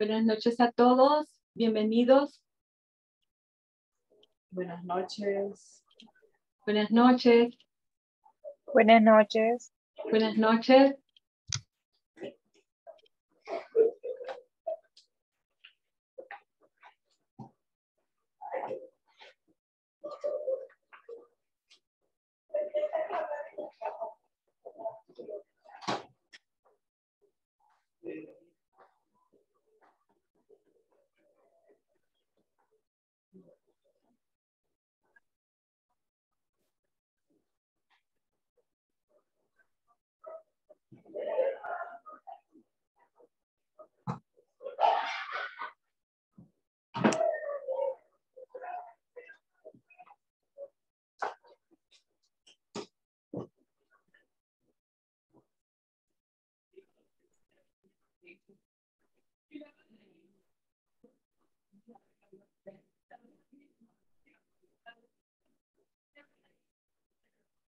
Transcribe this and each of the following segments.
Buenas noches a todos, bienvenidos. Buenas noches. Buenas noches. Buenas noches. Buenas noches.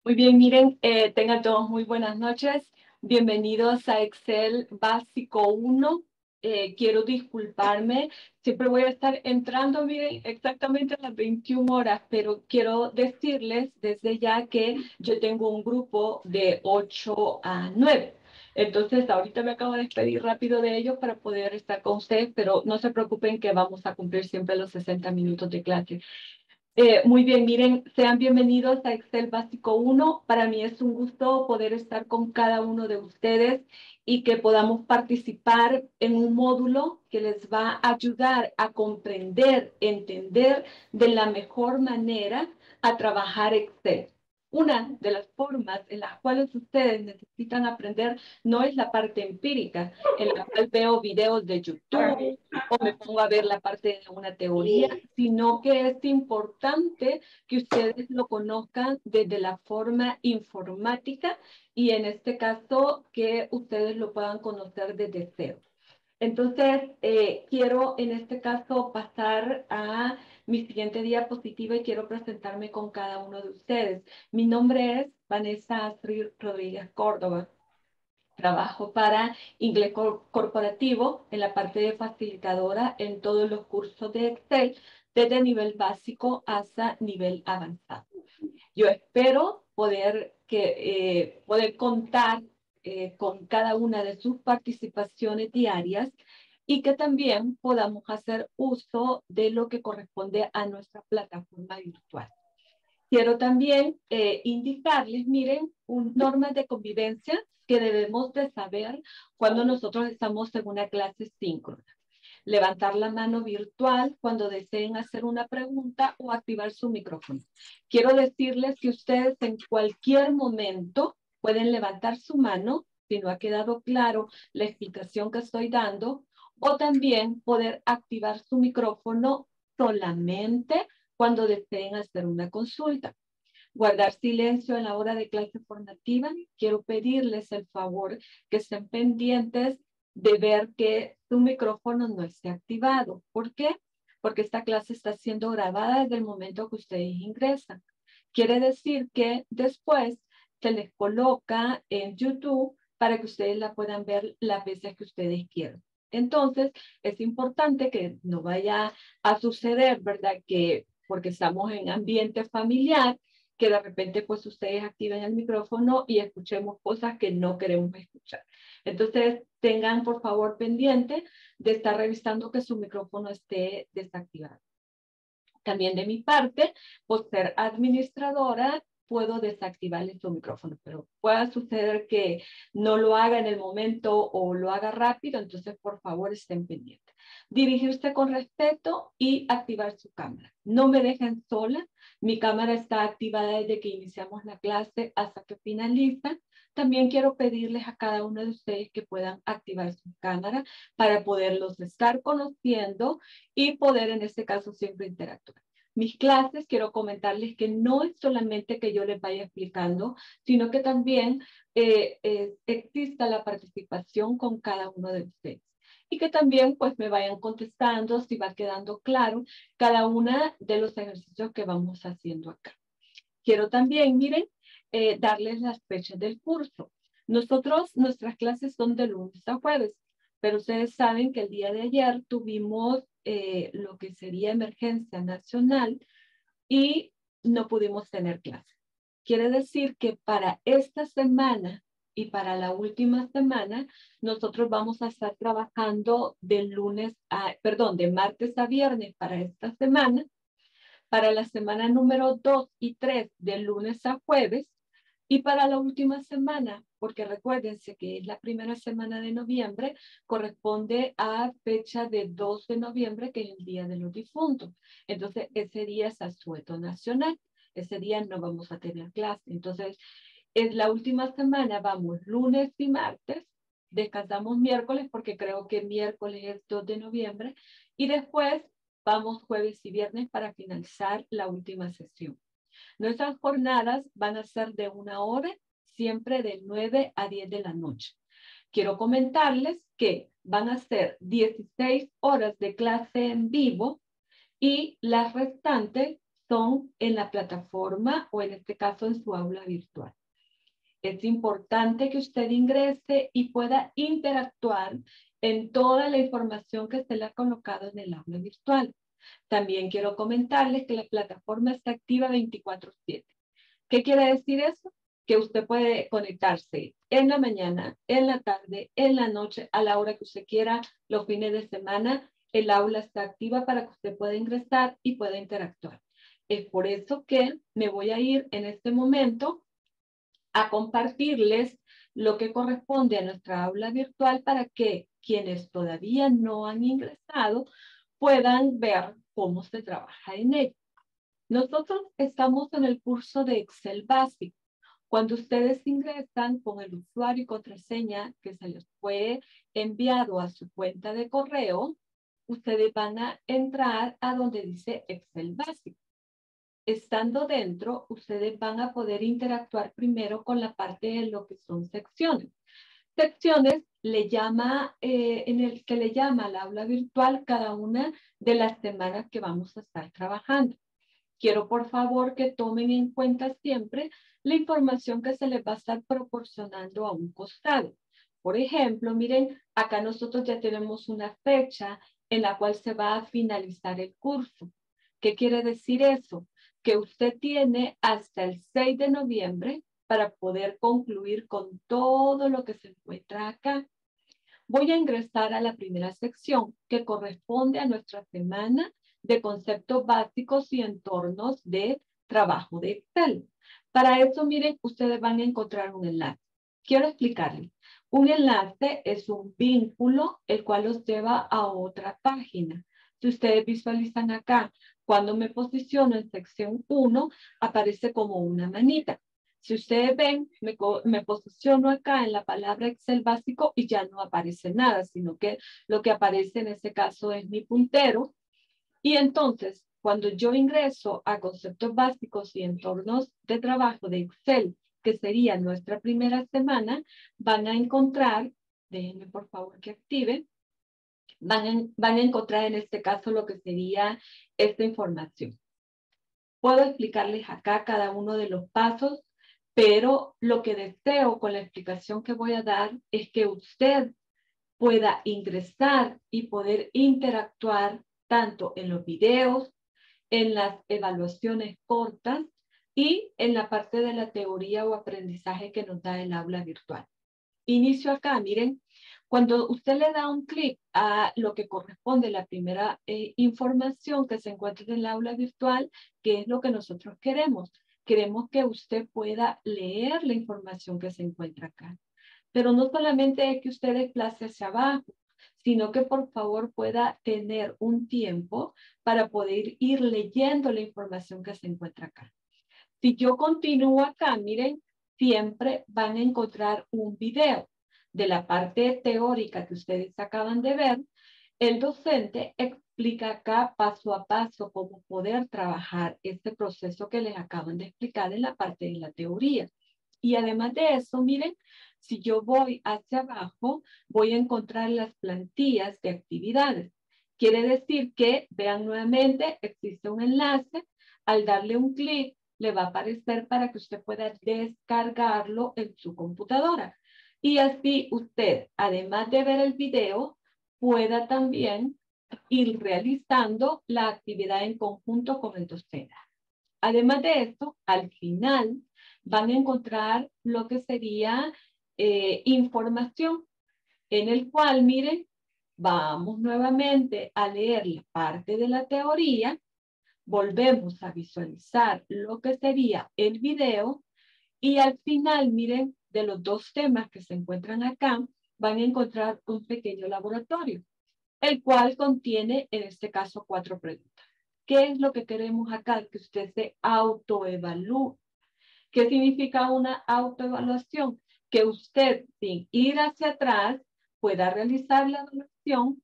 Muy bien, miren, tengan todos muy buenas noches. Bienvenidos a Excel Básico 1. Quiero disculparme, siempre voy a estar entrando, miren, exactamente a las 21 horas, pero quiero decirles desde ya que yo tengo un grupo de 8 a 9. Entonces, ahorita me acabo de despedir rápido de ellos para poder estar con ustedes, pero no se preocupen que vamos a cumplir siempre los 60 minutos de clase. Muy bien, miren, sean bienvenidos a Excel Básico 1. Para mí es un gusto poder estar con cada uno de ustedes y que podamos participar en un módulo que les va a ayudar a comprender, entender de la mejor manera a trabajar Excel. Una de las formas en las cuales ustedes necesitan aprender no es la parte empírica, en la cual veo videos de YouTube o me pongo a ver la parte de una teoría, sino que es importante que ustedes lo conozcan desde la forma informática y en este caso que ustedes lo puedan conocer desde cero. Entonces, quiero en este caso pasar a mi siguiente diapositiva y quiero presentarme con cada uno de ustedes. Mi nombre es Vanessa Astrid Rodríguez Córdoba. Trabajo para Inglés Corporativo en la parte de facilitadora en todos los cursos de Excel, desde nivel básico hasta nivel avanzado. Yo espero poder contar con cada una de sus participaciones diarias y que también podamos hacer uso de lo que corresponde a nuestra plataforma virtual. Quiero también indicarles, miren, normas de convivencia que debemos de saber cuando nosotros estamos en una clase síncrona. Levantar la mano virtual cuando deseen hacer una pregunta o activar su micrófono. Quiero decirles que ustedes en cualquier momento pueden levantar su mano, si no ha quedado claro la explicación que estoy dando, o también poder activar su micrófono solamente cuando deseen hacer una consulta. Guardar silencio en la hora de clase formativa. Quiero pedirles el favor que estén pendientes de ver que su micrófono no esté activado. ¿Por qué? Porque esta clase está siendo grabada desde el momento que ustedes ingresan. Quiere decir que después se les coloca en YouTube para que ustedes la puedan ver las veces que ustedes quieran. Entonces, es importante que no vaya a suceder, ¿verdad? Que porque estamos en ambiente familiar, que de repente pues ustedes activen el micrófono y escuchemos cosas que no queremos escuchar. Entonces, tengan por favor pendiente de estar revisando que su micrófono esté desactivado. También de mi parte, por ser administradora, puedo desactivarle su micrófono, pero pueda suceder que no lo haga en el momento o lo haga rápido, entonces por favor estén pendientes. Dirigirse con respeto y activar su cámara. No me dejen sola, mi cámara está activada desde que iniciamos la clase hasta que finaliza. También quiero pedirles a cada uno de ustedes que puedan activar su cámara para poderlos estar conociendo y poder en este caso siempre interactuar. Mis clases, quiero comentarles que no es solamente que yo les vaya explicando, sino que también exista la participación con cada uno de ustedes. Y que también pues me vayan contestando si va quedando claro cada una de los ejercicios que vamos haciendo acá. Quiero también, miren, darles las fechas del curso. Nuestras clases son de lunes a jueves. Pero ustedes saben que el día de ayer tuvimos lo que sería emergencia nacional y no pudimos tener clase. Quiere decir que para esta semana y para la última semana, nosotros vamos a estar trabajando de martes a viernes para esta semana. Para la semana número 2 y 3, de lunes a jueves. Y para la última semana, porque recuérdense que es la primera semana de noviembre, corresponde a fecha de 2 de noviembre, que es el Día de los Difuntos. Entonces, ese día es asueto nacional. Ese día no vamos a tener clase. Entonces, en la última semana vamos lunes y martes, descansamos miércoles, porque creo que miércoles es 2 de noviembre, y después vamos jueves y viernes para finalizar la última sesión. Nuestras jornadas van a ser de 1 hora, siempre de 9 a 10 de la noche. Quiero comentarles que van a ser 16 horas de clase en vivo y las restantes son en la plataforma o en este caso en su aula virtual. Es importante que usted ingrese y pueda interactuar en toda la información que se le ha colocado en el aula virtual. También quiero comentarles que la plataforma está activa 24/7. ¿Qué quiere decir eso? Que usted puede conectarse en la mañana, en la tarde, en la noche, a la hora que usted quiera, los fines de semana. El aula está activa para que usted pueda ingresar y pueda interactuar. Es por eso que me voy a ir en este momento a compartirles lo que corresponde a nuestra aula virtual para que quienes todavía no han ingresado puedan ver cómo se trabaja en ella. Nosotros estamos en el curso de Excel Básico. Cuando ustedes ingresan con el usuario y contraseña que se les fue enviado a su cuenta de correo, ustedes van a entrar a donde dice Excel Básico. Estando dentro, ustedes van a poder interactuar primero con la parte de lo que son secciones. Secciones en el que le llama al aula virtual cada una de las semanas que vamos a estar trabajando. Quiero por favor que tomen en cuenta siempre la información que se les va a estar proporcionando a un costado. Por ejemplo, miren, acá nosotros ya tenemos una fecha en la cual se va a finalizar el curso. ¿Qué quiere decir eso? Que usted tiene hasta el 6 de noviembre para poder concluir con todo lo que se encuentra acá. Voy a ingresar a la primera sección que corresponde a nuestra semana de conceptos básicos y entornos de trabajo de Excel. Para eso, miren, ustedes van a encontrar un enlace. Quiero explicarles. Un enlace es un vínculo el cual los lleva a otra página. Si ustedes visualizan acá, cuando me posiciono en sección 1, aparece como una manita. Si ustedes ven, me posiciono acá en la palabra Excel Básico y ya no aparece nada, sino que lo que aparece en este caso es mi puntero. Y entonces, cuando yo ingreso a conceptos básicos y entornos de trabajo de Excel, que sería nuestra primera semana, van a encontrar, déjenme por favor que activen, van a encontrar en este caso lo que sería esta información. Puedo explicarles acá cada uno de los pasos, pero lo que deseo con la explicación que voy a dar es que usted pueda ingresar y poder interactuar tanto en los videos, en las evaluaciones cortas y en la parte de la teoría o aprendizaje que nos da el aula virtual. Inicio acá, miren, cuando usted le da un clic a lo que corresponde a la primera información que se encuentra en el aula virtual, que es lo que nosotros queremos. Queremos que usted pueda leer la información que se encuentra acá. Pero no solamente es que usted desplace hacia abajo, sino que por favor pueda tener un tiempo para poder ir leyendo la información que se encuentra acá. Si yo continúo acá, miren, siempre van a encontrar un video de la parte teórica que ustedes acaban de ver. El docente explica acá paso a paso cómo poder trabajar este proceso que les acaban de explicar en la parte de la teoría. Y además de eso, miren, si yo voy hacia abajo, voy a encontrar las plantillas de actividades. Quiere decir que, vean nuevamente, existe un enlace. Al darle un clic, le va a aparecer para que usted pueda descargarlo en su computadora. Y así usted, además de ver el video, pueda también ir realizando la actividad en conjunto con el docente. Además de esto, al final van a encontrar lo que sería información en el cual, miren, vamos nuevamente a leer la parte de la teoría, volvemos a visualizar lo que sería el video y al final, miren, de los dos temas que se encuentran acá, van a encontrar un pequeño laboratorio, el cual contiene, en este caso, 4 preguntas. ¿Qué es lo que queremos acá? Que usted se autoevalúe. ¿Qué significa una autoevaluación? Que usted, sin ir hacia atrás, pueda realizar la evaluación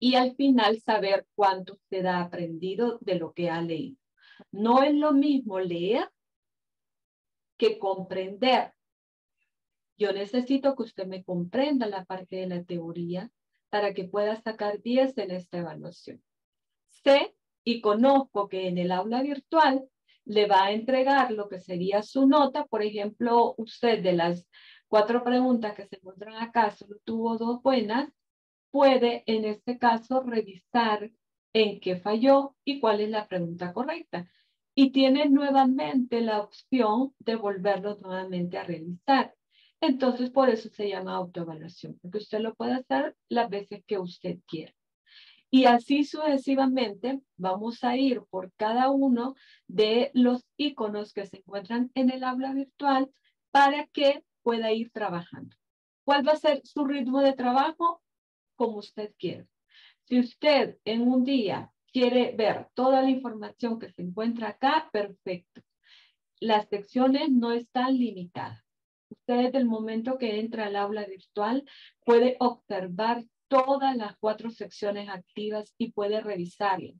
y al final saber cuánto usted ha aprendido de lo que ha leído. No es lo mismo leer que comprender. Yo necesito que usted me comprenda la parte de la teoría para que pueda sacar 10 en esta evaluación. Sé y conozco que en el aula virtual le va a entregar lo que sería su nota. Por ejemplo, usted de las 4 preguntas que se encuentran acá solo tuvo 2 buenas. Puede, en este caso, revisar en qué falló y cuál es la pregunta correcta. Y tiene nuevamente la opción de volverlo nuevamente a revisar. Entonces, por eso se llama autoevaluación, porque usted lo puede hacer las veces que usted quiera. Y así sucesivamente vamos a ir por cada uno de los iconos que se encuentran en el aula virtual para que pueda ir trabajando. ¿Cuál va a ser su ritmo de trabajo? Como usted quiera. Si usted en un día quiere ver toda la información que se encuentra acá, perfecto. Las secciones no están limitadas. Usted desde el momento que entra al aula virtual puede observar todas las 4 secciones activas y puede revisarlas.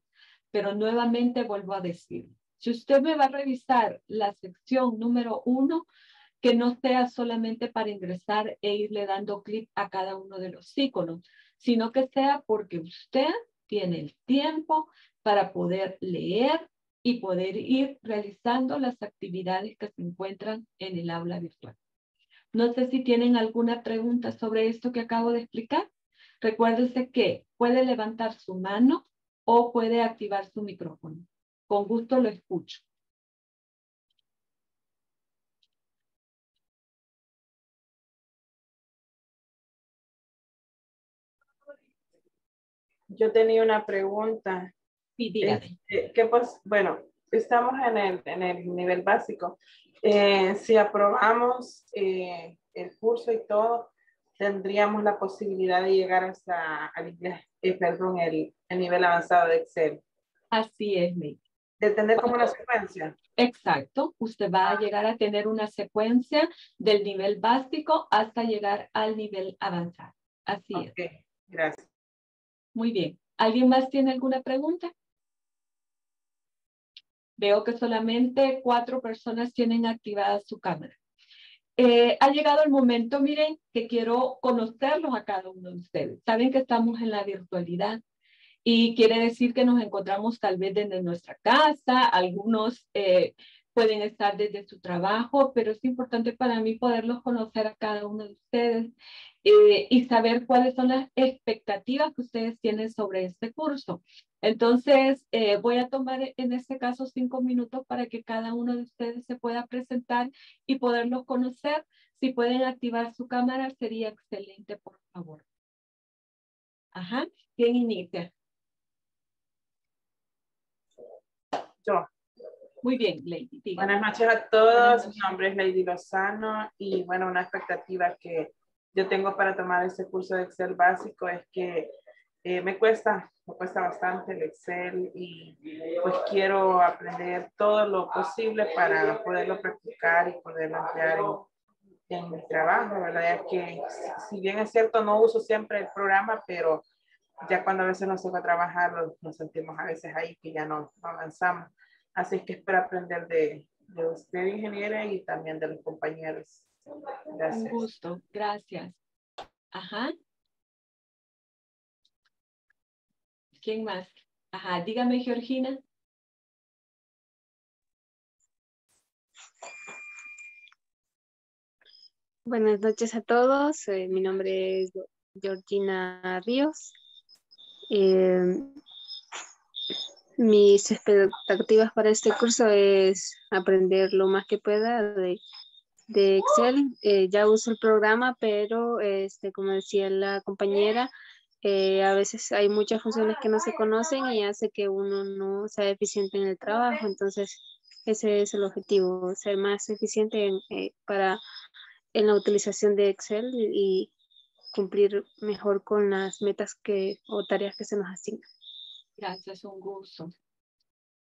Pero nuevamente vuelvo a decir, si usted me va a revisar la sección número 1, que no sea solamente para ingresar e irle dando clic a cada uno de los iconos, sino que sea porque usted tiene el tiempo para poder leer y poder ir realizando las actividades que se encuentran en el aula virtual. No sé si tienen alguna pregunta sobre esto que acabo de explicar. Recuérdese que puede levantar su mano o puede activar su micrófono. Con gusto lo escucho. Yo tenía una pregunta. Sí, dígame. Bueno, estamos en el nivel básico. Si aprobamos el curso y todo, tendríamos la posibilidad de llegar hasta el nivel avanzado de Excel. Así es, May. De tener como una secuencia. Exacto. Usted va a llegar a tener una secuencia del nivel básico hasta llegar al nivel avanzado. Así es. Ok, gracias. Muy bien. ¿Alguien más tiene alguna pregunta? Veo que solamente 4 personas tienen activada su cámara. Ha llegado el momento, miren, que quiero conocerlos a cada uno de ustedes. Saben que estamos en la virtualidad y quiere decir que nos encontramos tal vez desde nuestra casa. Algunos pueden estar desde su trabajo, pero es importante para mí poderlos conocer a cada uno de ustedes y saber cuáles son las expectativas que ustedes tienen sobre este curso. Entonces, voy a tomar en este caso 5 minutos para que cada uno de ustedes se pueda presentar y poderlos conocer. Si pueden activar su cámara, sería excelente, por favor. Ajá, ¿quién inicia? Yo. Muy bien, Lady. Dígame. Buenas noches a todos. Noches. Mi nombre es Lady Lozano y bueno, una expectativa que yo tengo para tomar este curso de Excel básico es que me cuesta bastante el Excel y pues quiero aprender todo lo posible para poderlo practicar y poderlo emplear en mi trabajo, ¿verdad? Es que si bien es cierto no uso siempre el programa, pero ya cuando a veces nos toca trabajar nos sentimos a veces ahí que ya no avanzamos. Así es que espero aprender de usted, ingeniera, y también de los compañeros. Gracias. Un gusto, gracias. Ajá. ¿Quién más? Ajá, dígame, Georgina. Buenas noches a todos. Mi nombre es Georgina Ríos. Mis expectativas para este curso es aprender lo más que pueda de Excel. Ya uso el programa, pero como decía la compañera, a veces hay muchas funciones que no se conocen y hace que uno no sea eficiente en el trabajo. Entonces, ese es el objetivo, ser más eficiente en la utilización de Excel y cumplir mejor con las metas o tareas que se nos asignan. Gracias, un gusto.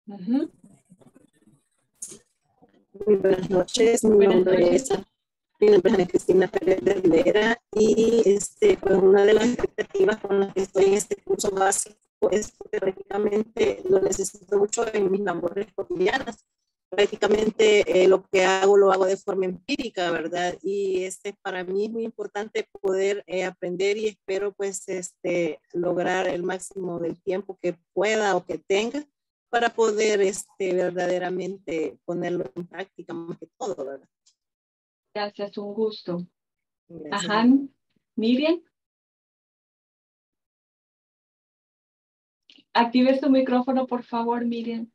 Muy buenas noches, mi nombre es Ana Cristina Pérez de Rivera y pues una de las expectativas con las que estoy en este curso básico es que prácticamente lo necesito mucho en mis labores cotidianas. Prácticamente lo que hago, lo hago de forma empírica, ¿verdad? Y para mí es muy importante poder aprender y espero pues lograr el máximo del tiempo que pueda o que tenga para poder verdaderamente ponerlo en práctica más que todo, ¿verdad? Gracias, un gusto. Gracias. Ajá, Miriam. Active su micrófono, por favor, Miriam.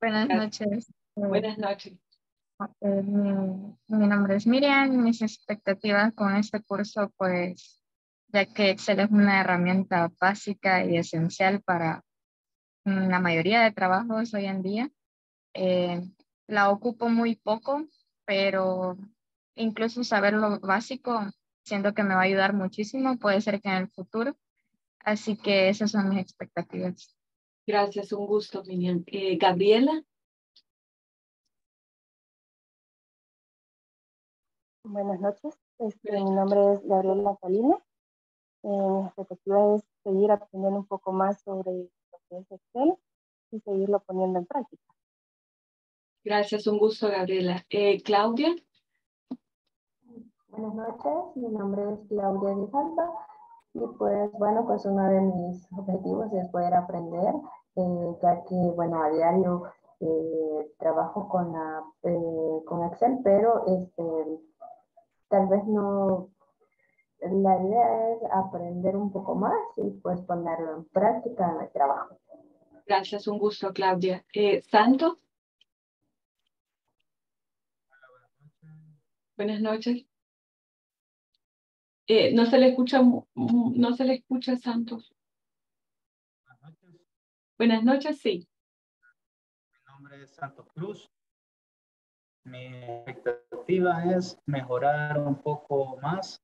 Buenas noches. Buenas noches. Mi nombre es Miriam. Mis expectativas con este curso, pues, ya que Excel es una herramienta básica y esencial para la mayoría de trabajos hoy en día. La ocupo muy poco, pero incluso saber lo básico, siento que me va a ayudar muchísimo, puede ser que en el futuro. Así que esas son mis expectativas. Gracias, un gusto, Miriam. Gabriela. Buenas noches, mi nombre es Gabriela Calina. Mi expectativa es seguir aprendiendo un poco más sobre lo que es Excel y seguirlo poniendo en práctica. Gracias, un gusto, Gabriela. Claudia. Buenas noches, mi nombre es Claudia Di Salva y pues bueno, pues uno de mis objetivos es poder aprender, ya que bueno, a diario trabajo con Excel, pero tal vez no, la idea es aprender un poco más y pues ponerlo en práctica en el trabajo. Gracias, un gusto, Claudia. Santo. Buenas noches. No se le escucha, Santos. Buenas noches. Buenas noches, sí. Mi nombre es Santos Cruz. Mi expectativa es mejorar un poco más,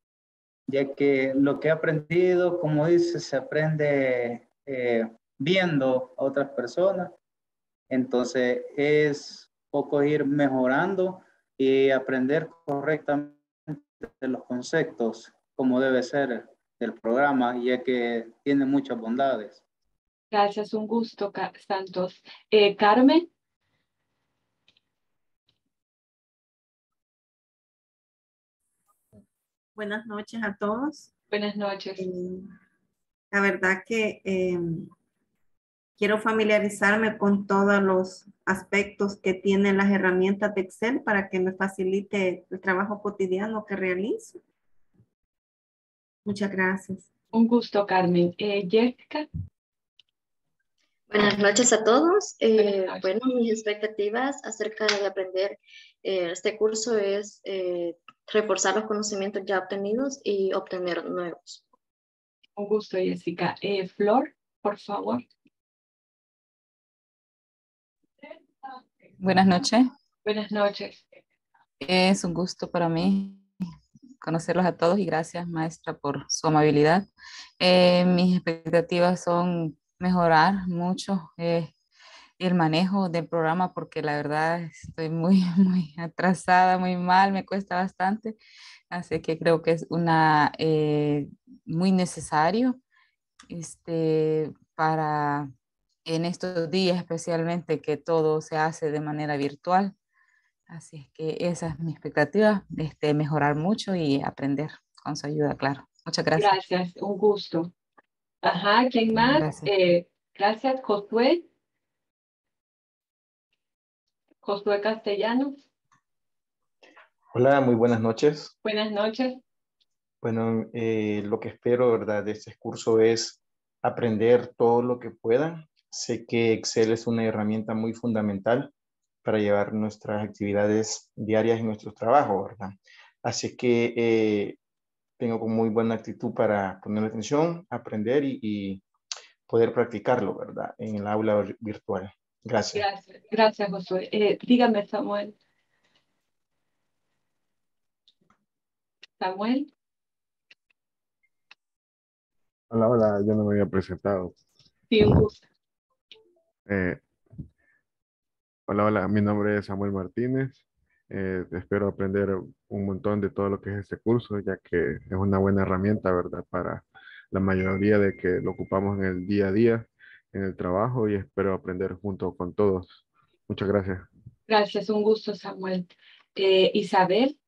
ya que lo que he aprendido, como dice, se aprende viendo a otras personas. Entonces es poco ir mejorando y aprender correctamente los conceptos, como debe ser del programa, ya que tiene muchas bondades. Gracias, un gusto, Santos. Carmen. Buenas noches a todos. Buenas noches. La verdad que quiero familiarizarme con todos los aspectos que tienen las herramientas de Excel para que me facilite el trabajo cotidiano que realizo. Muchas gracias. Un gusto, Carmen. Jessica. Buenas noches a todos. Bueno, mis expectativas acerca de aprender este curso es reforzar los conocimientos ya obtenidos y obtener nuevos. Un gusto, Jessica. Flor, por favor. Buenas noches. Buenas noches. Es un gusto para mí conocerlos a todos y gracias, maestra, por su amabilidad. Mis expectativas son mejorar mucho el manejo del programa porque la verdad estoy muy atrasada, muy mal, me cuesta bastante, así que creo que es muy necesario para en estos días especialmente que todo se hace de manera virtual, así es que esa es mi expectativa, mejorar mucho y aprender con su ayuda, claro. Muchas gracias. Gracias, un gusto. Ajá, ¿quién más? Gracias, gracias Josué. Josué Castellanos. Hola, muy buenas noches. Buenas noches. Bueno, lo que espero, ¿verdad?, de este curso es aprender todo lo que pueda. Sé que Excel es una herramienta muy fundamental para llevar nuestras actividades diarias y nuestros trabajos, ¿verdad? Así que tengo muy buena actitud para ponerle atención, aprender y poder practicarlo, ¿verdad?, en el aula virtual. Gracias. Gracias, gracias, Josué. Dígame, Samuel. Samuel. Hola, hola, yo no me había presentado. Sí, un gusto. Hola, hola, mi nombre es Samuel Martínez. Espero aprender un montón de todo lo que es este curso, ya que es una buena herramienta, ¿verdad?, para la mayoría de que lo ocupamos en el día a día, en el trabajo, y espero aprender junto con todos. Muchas gracias. Gracias, un gusto, Samuel. Isabel.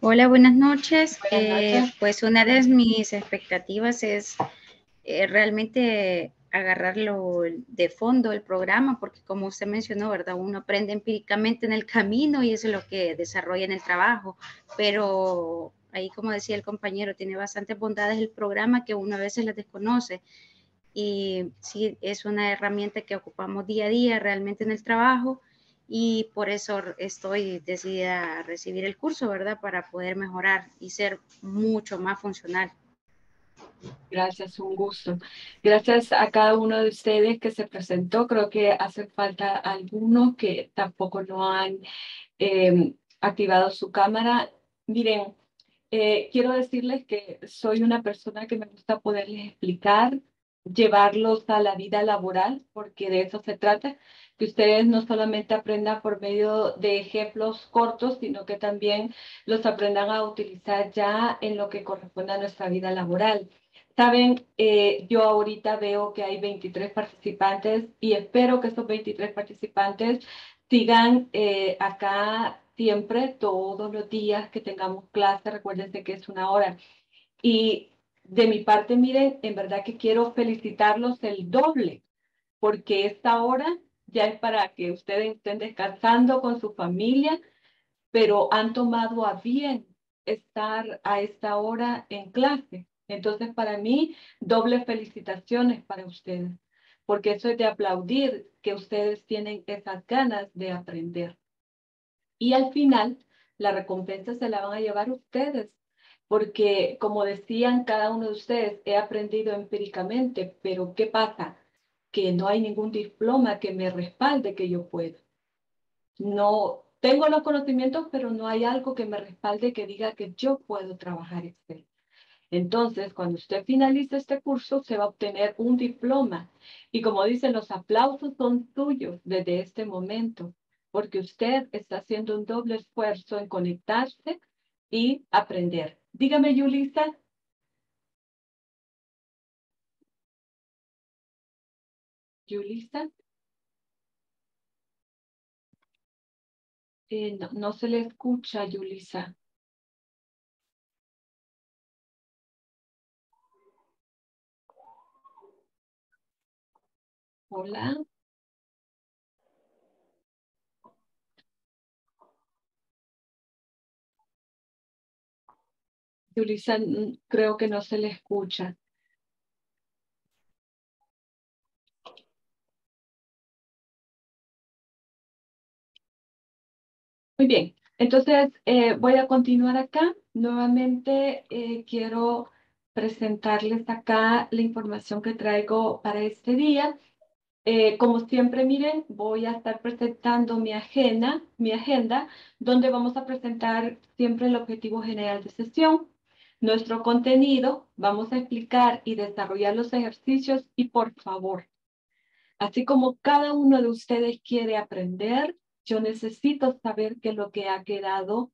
Hola, buenas noches. Pues una de mis expectativas es realmente agarrarlo de fondo el programa, porque como usted mencionó, ¿verdad?, uno aprende empíricamente en el camino y eso es lo que desarrolla en el trabajo, pero ahí, como decía el compañero, tiene bastantes bondades el programa que uno a veces las desconoce, y sí, es una herramienta que ocupamos día a día realmente en el trabajo. Y por eso estoy decidida a recibir el curso, ¿verdad?, para poder mejorar y ser mucho más funcional. Gracias, un gusto. Gracias a cada uno de ustedes que se presentó. Creo que hace falta algunos que tampoco no han activado su cámara. Miren, quiero decirles que soy una persona que me gusta poderles explicar, llevarlos a la vida laboral, porque de eso se trata, que ustedes no solamente aprendan por medio de ejemplos cortos, sino que también los aprendan a utilizar ya en lo que corresponde a nuestra vida laboral. Saben, yo ahorita veo que hay 23 participantes y espero que esos 23 participantes sigan acá siempre, todos los días que tengamos clase. Recuérdense que es una hora. Y de mi parte, miren, en verdad que quiero felicitarlos el doble, porque esta hora ya es para que ustedes estén descansando con su familia, pero han tomado a bien estar a esta hora en clase. Entonces, para mí, doble felicitaciones para ustedes, porque eso es de aplaudir, que ustedes tienen esas ganas de aprender. Y al final, la recompensa se la van a llevar ustedes, porque, como decían cada uno de ustedes, he aprendido empíricamente, pero ¿qué pasa? Que no hay ningún diploma que me respalde que yo puedo. No tengo los conocimientos, pero no hay algo que me respalde que diga que yo puedo trabajar Excel. Entonces, cuando usted finalice este curso, se va a obtener un diploma. Y como dicen, los aplausos son suyos desde este momento, porque usted está haciendo un doble esfuerzo en conectarse y aprender. Dígame, Yulisa. Yulisa. No se le escucha, Yulisa. Hola. Yulisa, creo que no se le escucha. Muy bien, entonces voy a continuar acá. Nuevamente quiero presentarles acá la información que traigo para este día. Como siempre, miren, voy a estar presentando mi agenda, donde vamos a presentar siempre el objetivo general de sesión, nuestro contenido, vamos a explicar y desarrollar los ejercicios y, por favor, así como cada uno de ustedes quiere aprender, yo necesito saber que lo que ha quedado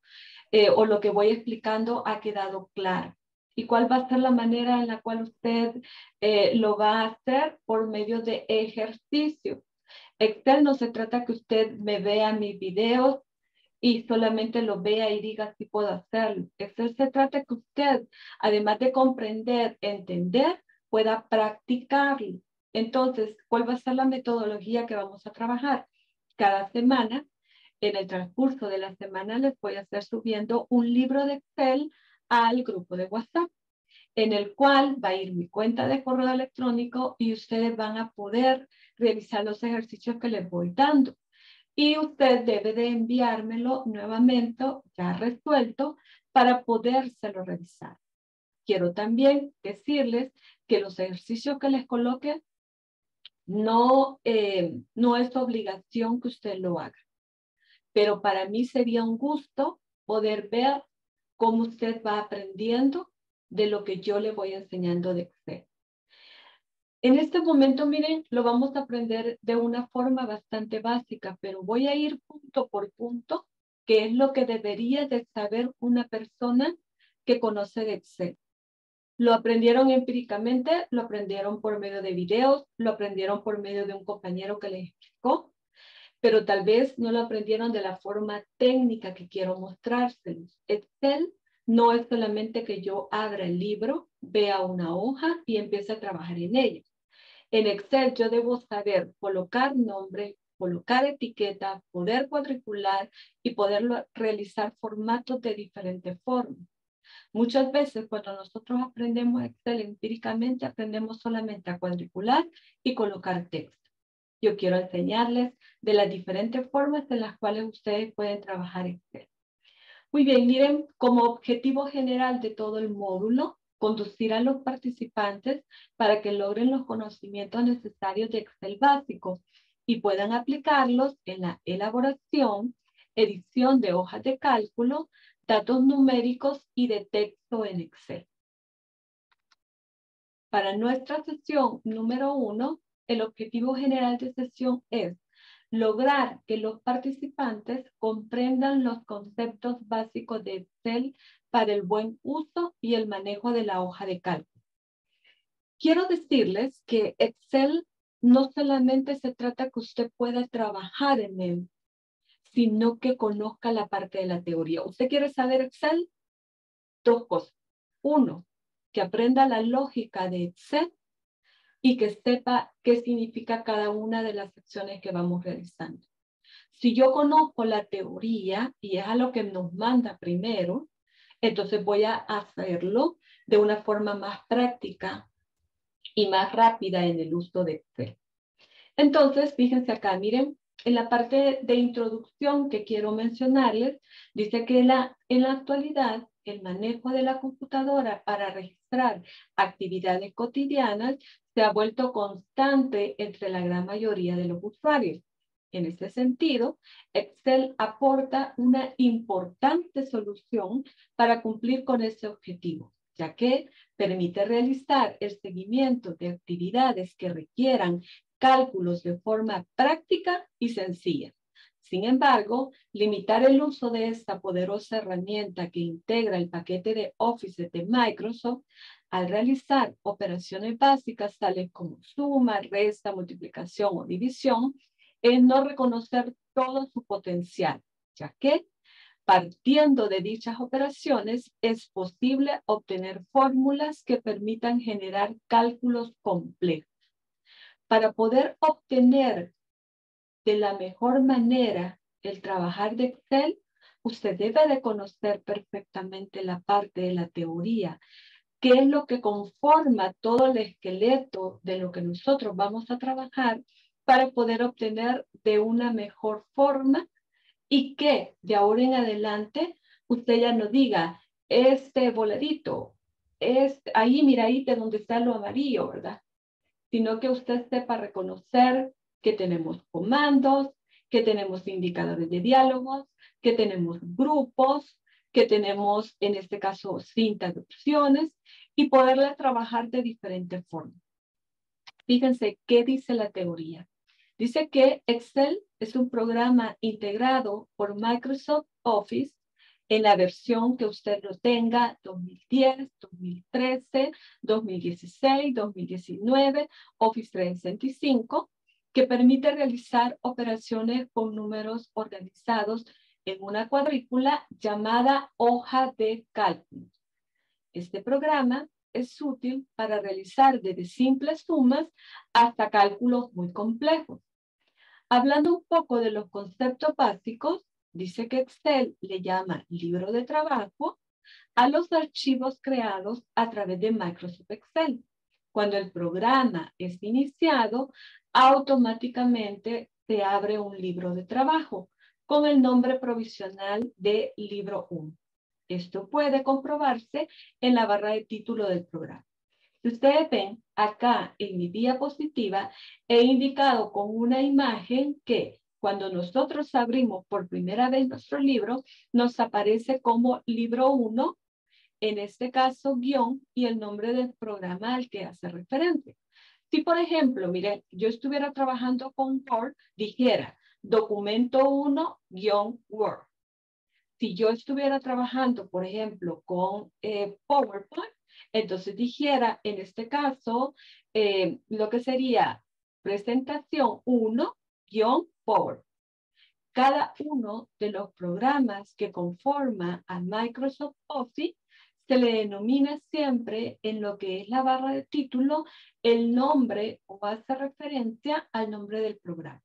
o lo que voy explicando ha quedado claro. ¿Y cuál va a ser la manera en la cual usted lo va a hacer? Por medio de ejercicio. Excel no se trata que usted me vea mis videos y solamente lo vea y diga si puedo hacerlo. Excel se trata que usted, además de comprender, entender, pueda practicarlo. Entonces, ¿cuál va a ser la metodología que vamos a trabajar? Cada semana en el transcurso de la semana les voy a estar subiendo un libro de Excel al grupo de WhatsApp, en el cual va a ir mi cuenta de correo electrónico y ustedes van a poder revisar los ejercicios que les voy dando. Y usted debe de enviármelo nuevamente, ya resuelto, para podérselo revisar. Quiero también decirles que los ejercicios que les coloque no es obligación que usted lo haga. Pero para mí sería un gusto poder ver cómo usted va aprendiendo de lo que yo le voy enseñando de Excel. En este momento, miren, lo vamos a aprender de una forma bastante básica, pero voy a ir punto por punto, que es lo que debería de saber una persona que conoce de Excel. Lo aprendieron empíricamente, lo aprendieron por medio de videos, lo aprendieron por medio de un compañero que les explicó, pero tal vez no lo aprendieron de la forma técnica que quiero mostrárselos. Excel no es solamente que yo abra el libro, vea una hoja y empiece a trabajar en ella. En Excel yo debo saber colocar nombres, colocar etiquetas, poder cuadricular y poder realizar formatos de diferentes formas. Muchas veces cuando nosotros aprendemos Excel empíricamente, aprendemos solamente a cuadricular y colocar texto. Yo quiero enseñarles de las diferentes formas en las cuales ustedes pueden trabajar Excel. Muy bien, miren, como objetivo general de todo el módulo, conducir a los participantes para que logren los conocimientos necesarios de Excel básico y puedan aplicarlos en la elaboración, edición de hojas de cálculo, datos numéricos y de texto en Excel. Para nuestra sesión número 1, el objetivo general de sesión es lograr que los participantes comprendan los conceptos básicos de Excel para el buen uso y el manejo de la hoja de cálculo. Quiero decirles que Excel no solamente se trata que usted pueda trabajar en él, sino que conozca la parte de la teoría. ¿Usted quiere saber Excel? Dos cosas. Uno, que aprenda la lógica de Excel y que sepa qué significa cada una de las secciones que vamos realizando. Si yo conozco la teoría, y es a lo que nos manda primero, entonces voy a hacerlo de una forma más práctica y más rápida en el uso de Excel. Entonces, fíjense acá, miren, en la parte de introducción que quiero mencionarles, dice que en la actualidad, el manejo de la computadora para registrar actividades cotidianas se ha vuelto constante entre la gran mayoría de los usuarios. En este sentido, Excel aporta una importante solución para cumplir con ese objetivo, ya que permite realizar el seguimiento de actividades que requieran cálculos de forma práctica y sencilla. Sin embargo, limitar el uso de esta poderosa herramienta que integra el paquete de Office de Microsoft al realizar operaciones básicas tales como suma, resta, multiplicación o división es no reconocer todo su potencial, ya que partiendo de dichas operaciones es posible obtener fórmulas que permitan generar cálculos complejos. Para poder obtener de la mejor manera el trabajar de Excel, usted debe de conocer perfectamente la parte de la teoría, que es lo que conforma todo el esqueleto de lo que nosotros vamos a trabajar para poder obtener de una mejor forma y que de ahora en adelante usted ya no diga, este voladito, ahí mira, ahí de donde está lo amarillo, ¿verdad? Sino que usted sepa reconocer que tenemos comandos, que tenemos indicadores de diálogos, que tenemos grupos, que tenemos, en este caso, cintas de opciones, y poderlas trabajar de diferentes formas. Fíjense qué dice la teoría. Dice que Excel es un programa integrado por Microsoft Office en la versión que usted lo tenga, 2010, 2013, 2016, 2019, Office 365, que permite realizar operaciones con números organizados en una cuadrícula llamada hoja de cálculo. Este programa es útil para realizar desde simples sumas hasta cálculos muy complejos. Hablando un poco de los conceptos básicos, dice que Excel le llama libro de trabajo a los archivos creados a través de Microsoft Excel. Cuando el programa es iniciado, automáticamente se abre un libro de trabajo con el nombre provisional de libro 1. Esto puede comprobarse en la barra de título del programa. Si ustedes ven, acá en mi diapositiva he indicado con una imagen que cuando nosotros abrimos por primera vez nuestro libro, nos aparece como libro 1, en este caso guión y el nombre del programa al que hace referencia. Si por ejemplo, miren, yo estuviera trabajando con Word, dijera documento 1 guión Word. Si yo estuviera trabajando, por ejemplo, con PowerPoint, entonces dijera, en este caso, lo que sería presentación 1-PowerPoint. Cada uno de los programas que conforma a Microsoft Office se le denomina siempre en lo que es la barra de título el nombre o hace referencia al nombre del programa.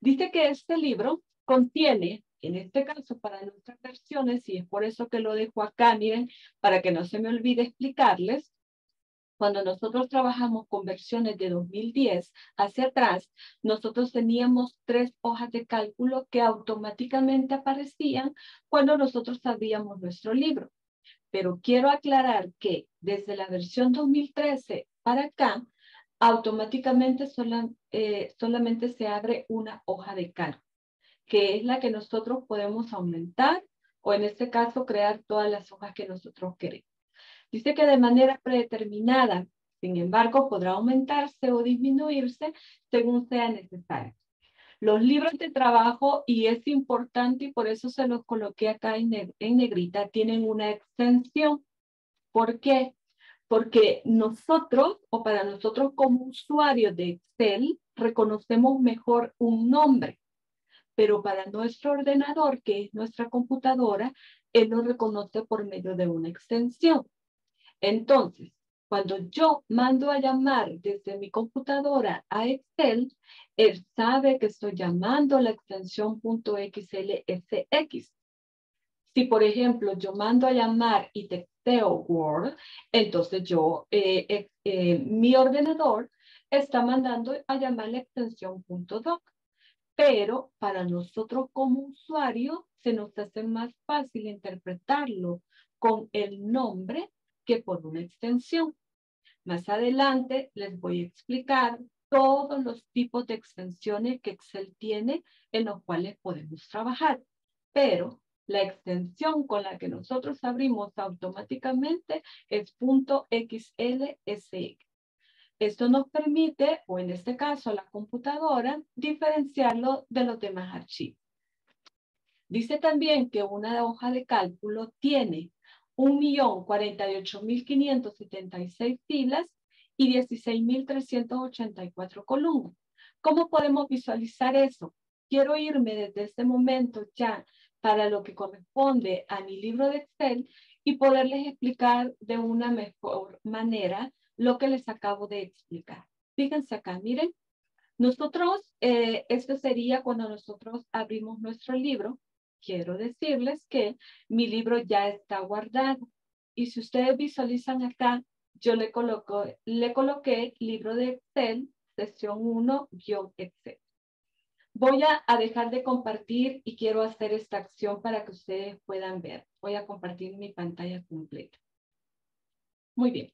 Dice que este libro contiene, en este caso para nuestras versiones, y es por eso que lo dejo acá, miren, para que no se me olvide explicarles, cuando nosotros trabajamos con versiones de 2010 hacia atrás, nosotros teníamos 3 hojas de cálculo que automáticamente aparecían cuando nosotros abríamos nuestro libro. Pero quiero aclarar que desde la versión 2013 para acá, automáticamente solamente se abre una hoja de cálculo, que es la que nosotros podemos aumentar o en este caso crear todas las hojas que nosotros queremos. Dice que de manera predeterminada, sin embargo, podrá aumentarse o disminuirse según sea necesario. Los libros de trabajo, y es importante y por eso se los coloqué acá en negrita, tienen una extensión. ¿Por qué? Porque nosotros o para nosotros como usuarios de Excel reconocemos mejor un nombre. Pero para nuestro ordenador, que es nuestra computadora, él lo reconoce por medio de una extensión. Entonces, cuando yo mando a llamar desde mi computadora a Excel, él sabe que estoy llamando a la extensión .xlsx. Si, por ejemplo, yo mando a llamar y texteo Word, entonces yo, mi ordenador está mandando a llamar la extensión .doc. Pero para nosotros como usuario se nos hace más fácil interpretarlo con el nombre que por una extensión. Más adelante les voy a explicar todos los tipos de extensiones que Excel tiene en los cuales podemos trabajar. Pero la extensión con la que nosotros abrimos automáticamente es .xlsx. Esto nos permite, o en este caso la computadora, diferenciarlo de los demás archivos. Dice también que una hoja de cálculo tiene 1.048.576 filas y 16.384 columnas. ¿Cómo podemos visualizar eso? Quiero irme desde este momento ya para lo que corresponde a mi libro de Excel y poderles explicar de una mejor manera lo que les acabo de explicar. Fíjense acá, miren. Nosotros, esto sería cuando nosotros abrimos nuestro libro. Quiero decirles que mi libro ya está guardado. Y si ustedes visualizan acá, yo le coloqué libro de Excel, sesión 1-Excel. Voy a dejar de compartir y quiero hacer esta acción para que ustedes puedan ver. Voy a compartir mi pantalla completa. Muy bien.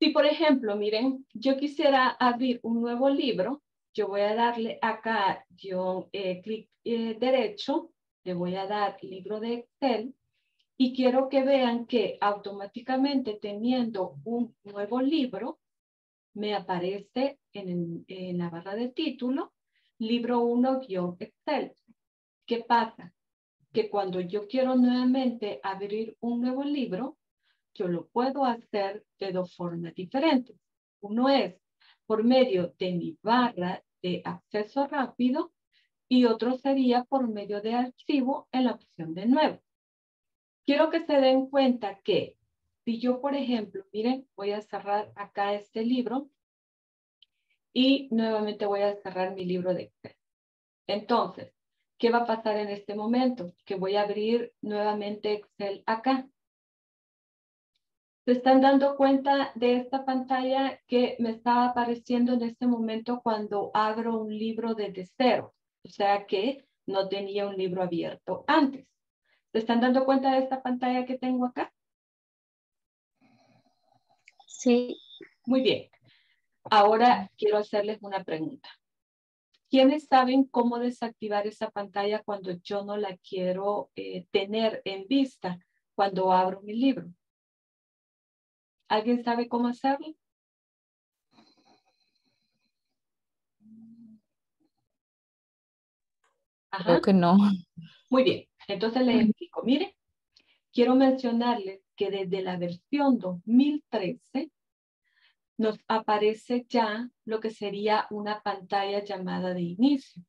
Si, por ejemplo, miren, yo quisiera abrir un nuevo libro, yo voy a darle acá, yo clic derecho, le voy a dar libro de Excel y quiero que vean que automáticamente teniendo un nuevo libro, me aparece en la barra de título, libro 1-Excel. ¿Qué pasa? Que cuando yo quiero nuevamente abrir un nuevo libro, yo lo puedo hacer de 2 formas diferentes. Uno es por medio de mi barra de acceso rápido y otro sería por medio de archivo en la opción de nuevo. Quiero que se den cuenta que si yo, por ejemplo, miren, voy a cerrar acá este libro y nuevamente voy a cerrar mi libro de Excel. Entonces, ¿qué va a pasar en este momento? Que voy a abrir nuevamente Excel acá. ¿Se están dando cuenta de esta pantalla que me está apareciendo en este momento cuando abro un libro desde cero? O sea que no tenía un libro abierto antes. ¿Se están dando cuenta de esta pantalla que tengo acá? Sí. Muy bien. Ahora quiero hacerles una pregunta. ¿Quiénes saben cómo desactivar esa pantalla cuando yo no la quiero tener en vista cuando abro mi libro? ¿Alguien sabe cómo hacerlo? Ajá. Creo que no. Muy bien, entonces les explico. Miren, quiero mencionarles que desde la versión 2013 nos aparece ya lo que sería una pantalla llamada de inicio.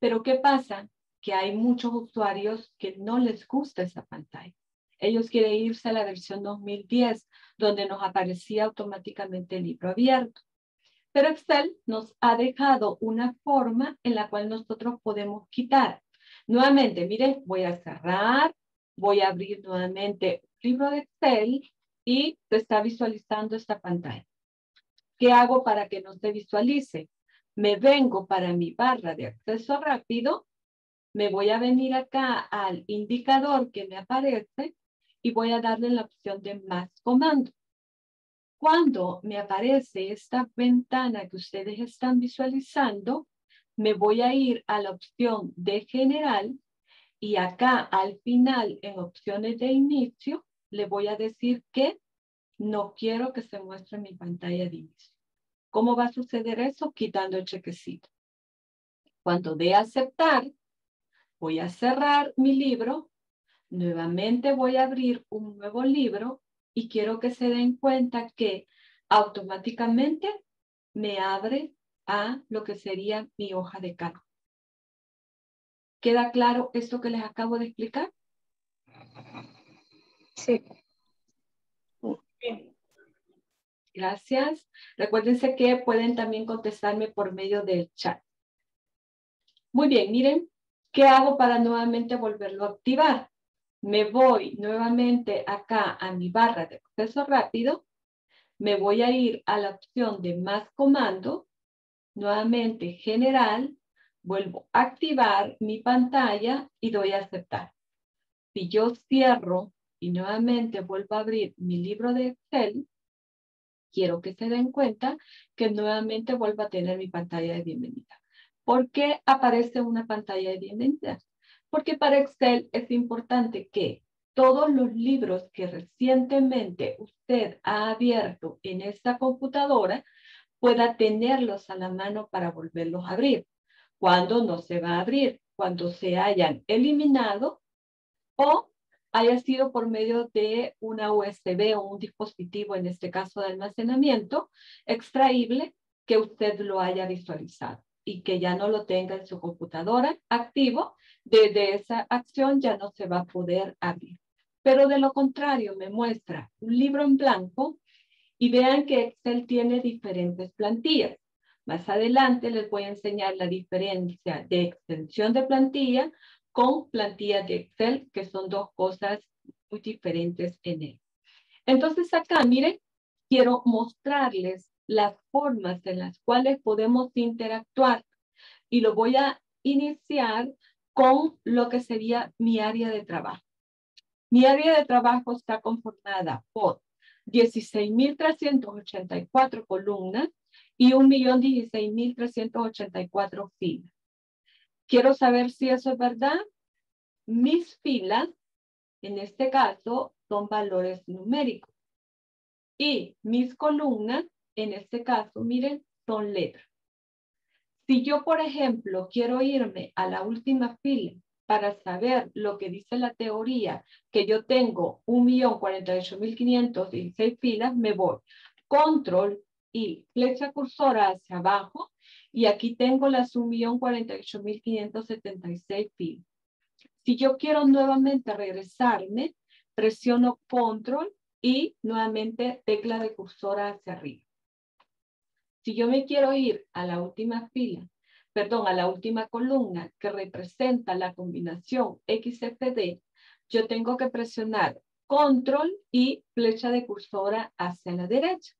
Pero ¿qué pasa? Que hay muchos usuarios que no les gusta esa pantalla. Ellos quieren irse a la versión 2010, donde nos aparecía automáticamente el libro abierto. Pero Excel nos ha dejado una forma en la cual nosotros podemos quitar. Nuevamente, miren, voy a cerrar, voy a abrir nuevamente el libro de Excel y se está visualizando esta pantalla. ¿Qué hago para que no se visualice? Me vengo para mi barra de acceso rápido, me voy a venir acá al indicador que me aparece, y voy a darle la opción de más comando. Cuando me aparece esta ventana que ustedes están visualizando, me voy a ir a la opción de general y acá al final en opciones de inicio le voy a decir que no quiero que se muestre mi pantalla de inicio. ¿Cómo va a suceder eso? Quitando el chequecito. Cuando dé a aceptar, voy a cerrar mi libro. Nuevamente voy a abrir un nuevo libro y quiero que se den cuenta que automáticamente me abre a lo que sería mi hoja de cálculo. ¿Queda claro esto que les acabo de explicar? Sí. Bien. Gracias. Recuérdense que pueden también contestarme por medio del chat. Muy bien, miren, ¿qué hago para nuevamente volverlo a activar? Me voy nuevamente acá a mi barra de acceso rápido. Me voy a ir a la opción de más comando. Nuevamente general. Vuelvo a activar mi pantalla y doy a aceptar. Si yo cierro y nuevamente vuelvo a abrir mi libro de Excel, quiero que se den cuenta que nuevamente vuelvo a tener mi pantalla de bienvenida. ¿Por qué aparece una pantalla de bienvenida? Porque para Excel es importante que todos los libros que recientemente usted ha abierto en esta computadora pueda tenerlos a la mano para volverlos a abrir. Cuando no se va a abrir, cuando se hayan eliminado o haya sido por medio de una USB o un dispositivo, en este caso de almacenamiento, extraíble, que usted lo haya visualizado y que ya no lo tenga en su computadora activo. Desde esa acción ya no se va a poder abrir. Pero de lo contrario, me muestra un libro en blanco y vean que Excel tiene diferentes plantillas. Más adelante les voy a enseñar la diferencia de extensión de plantilla con plantillas de Excel, que son dos cosas muy diferentes en él. Entonces acá, miren, quiero mostrarles las formas en las cuales podemos interactuar y lo voy a iniciar con lo que sería mi área de trabajo. Mi área de trabajo está conformada por 16,384 columnas y 1,016,384 filas. Quiero saber si eso es verdad. Mis filas, en este caso, son valores numéricos. Y mis columnas, en este caso, miren, son letras. Si yo, por ejemplo, quiero irme a la última fila para saber lo que dice la teoría, que yo tengo 1,048,516 filas, me voy. Control y flecha cursora hacia abajo y aquí tengo las 1,048,576 filas. Si yo quiero nuevamente regresarme, presiono control y nuevamente tecla de cursora hacia arriba. Si yo me quiero ir a la última fila, perdón, a la última columna que representa la combinación XFD, yo tengo que presionar Control y flecha de cursora hacia la derecha.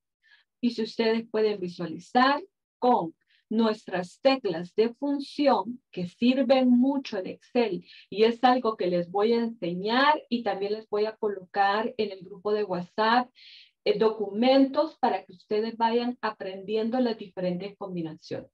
Y si ustedes pueden visualizar con nuestras teclas de función que sirven mucho en Excel y es algo que les voy a enseñar y también les voy a colocar en el grupo de WhatsApp documentos para que ustedes vayan aprendiendo las diferentes combinaciones.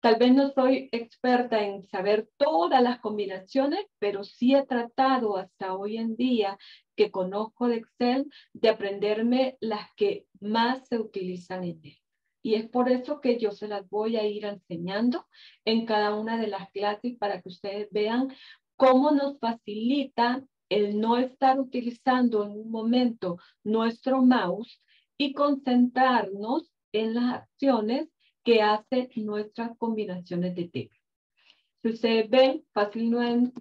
Tal vez no soy experta en saber todas las combinaciones, pero sí he tratado hasta hoy en día que conozco de Excel de aprenderme las que más se utilizan en él. Y es por eso que yo se las voy a ir enseñando en cada una de las clases para que ustedes vean cómo nos facilita el no estar utilizando en un momento nuestro mouse y concentrarnos en las acciones que hace nuestras combinaciones de teclas. Si ustedes ven,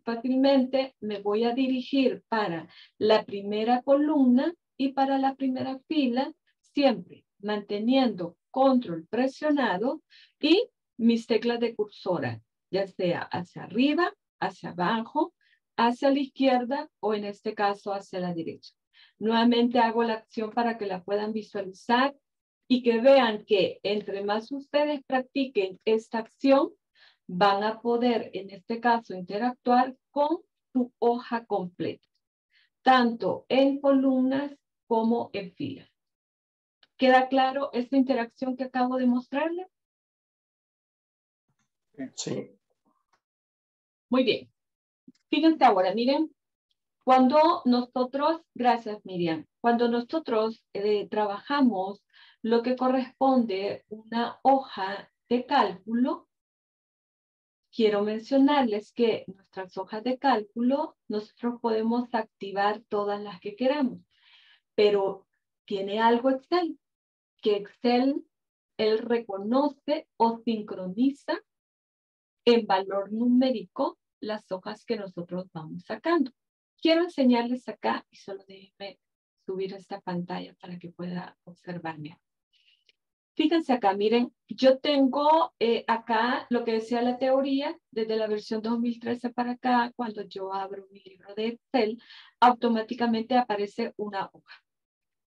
fácilmente me voy a dirigir para la primera columna y para la primera fila, siempre manteniendo Control presionado y mis teclas de cursora, ya sea hacia arriba, hacia abajo, hacia la izquierda o en este caso hacia la derecha. Nuevamente hago la acción para que la puedan visualizar y que vean que entre más ustedes practiquen esta acción, van a poder en este caso interactuar con su hoja completa, tanto en columnas como en filas. ¿Queda claro esta interacción que acabo de mostrarles? Sí. Muy bien. Fíjense ahora, miren, cuando nosotros, gracias Miriam, cuando nosotros trabajamos lo que corresponde una hoja de cálculo, quiero mencionarles que nuestras hojas de cálculo nosotros podemos activar todas las que queramos, pero tiene algo Excel, que Excel, él reconoce o sincroniza en valor numérico las hojas que nosotros vamos sacando. Quiero enseñarles acá y solo déjenme subir esta pantalla para que pueda observarme. Fíjense acá, miren, yo tengo acá lo que decía la teoría desde la versión 2013 para acá, cuando yo abro mi libro de Excel, automáticamente aparece una hoja.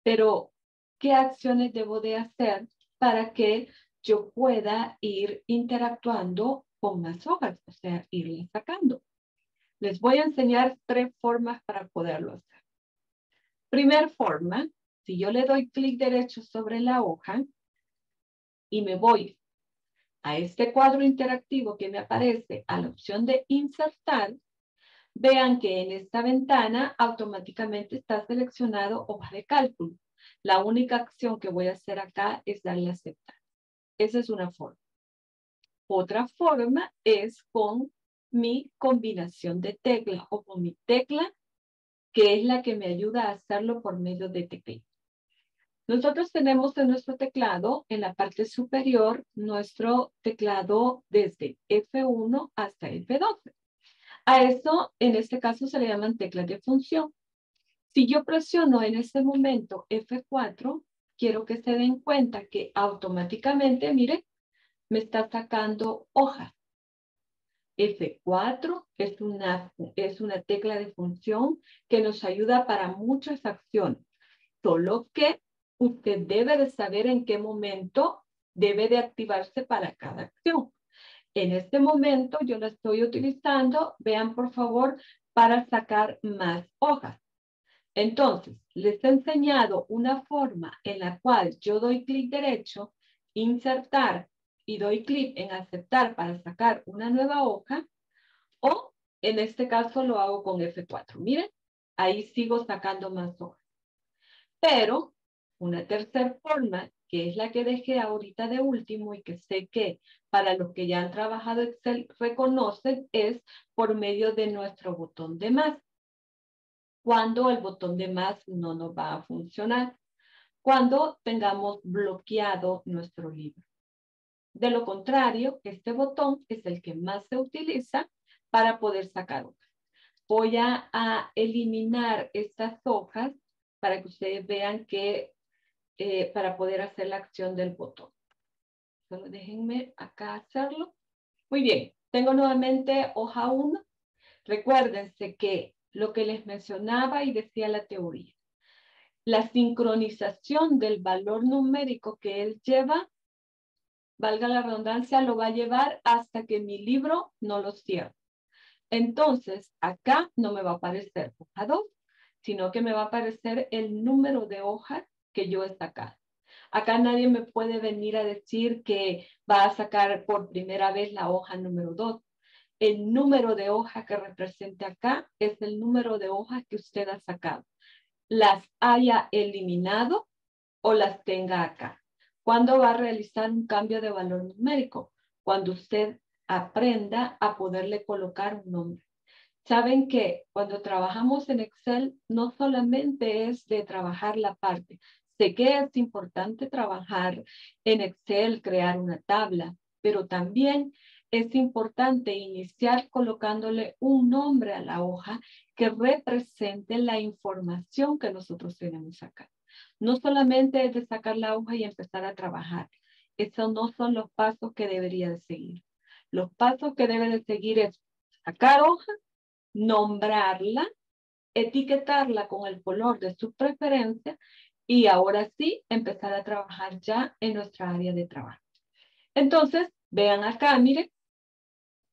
Pero ¿qué acciones debo de hacer para que yo pueda ir interactuando con las hojas? O sea, irlas sacando. Les voy a enseñar tres formas para poderlo hacer. Primera forma, si yo le doy clic derecho sobre la hoja y me voy a este cuadro interactivo que me aparece a la opción de insertar, vean que en esta ventana automáticamente está seleccionado hoja de cálculo. La única acción que voy a hacer acá es darle a aceptar. Esa es una forma. Otra forma es con mi combinación de teclas o con mi tecla, que es la que me ayuda a hacerlo por medio de tecleo. Nosotros tenemos en nuestro teclado, en la parte superior, nuestro teclado desde F1 hasta F12. A eso, en este caso, se le llaman teclas de función. Si yo presiono en este momento F4, quiero que se den cuenta que automáticamente, miren, me está sacando hojas. F4 es una tecla de función que nos ayuda para muchas acciones. Solo que usted debe de saber en qué momento debe de activarse para cada acción. En este momento yo la estoy utilizando, vean por favor, para sacar más hojas. Entonces, les he enseñado una forma en la cual yo doy clic derecho, insertar y doy clic en aceptar para sacar una nueva hoja, o en este caso lo hago con F4. Miren, ahí sigo sacando más hojas. Pero una tercera forma, que es la que dejé ahorita de último y que sé que para los que ya han trabajado Excel reconocen, es por medio de nuestro botón de más. Cuando el botón de más no nos va a funcionar, cuando tengamos bloqueado nuestro libro. De lo contrario, este botón es el que más se utiliza para poder sacar hojas. Voy a eliminar estas hojas para que ustedes vean que para poder hacer la acción del botón. Solo déjenme acá hacerlo. Muy bien, tengo nuevamente hoja 1. Recuérdense que lo que les mencionaba y decía la teoría. La sincronización del valor numérico que él lleva, valga la redundancia, lo va a llevar hasta que mi libro no lo cierre. Entonces, acá no me va a aparecer hoja 2, sino que me va a aparecer el número de hojas que yo he sacado. Acá nadie me puede venir a decir que va a sacar por primera vez la hoja número 2. El número de hojas que represente acá es el número de hojas que usted ha sacado. Las haya eliminado o las tenga acá. ¿Cuándo va a realizar un cambio de valor numérico? Cuando usted aprenda a poderle colocar un nombre. Saben que cuando trabajamos en Excel, no solamente es de trabajar la parte. Sé que es importante trabajar en Excel, crear una tabla, pero también es importante iniciar colocándole un nombre a la hoja que represente la información que nosotros tenemos acá. No solamente es de sacar la hoja y empezar a trabajar. Esos no son los pasos que debería de seguir. Los pasos que debe de seguir es sacar hoja, nombrarla, etiquetarla con el color de su preferencia y ahora sí empezar a trabajar ya en nuestra área de trabajo. Entonces, vean acá, miren,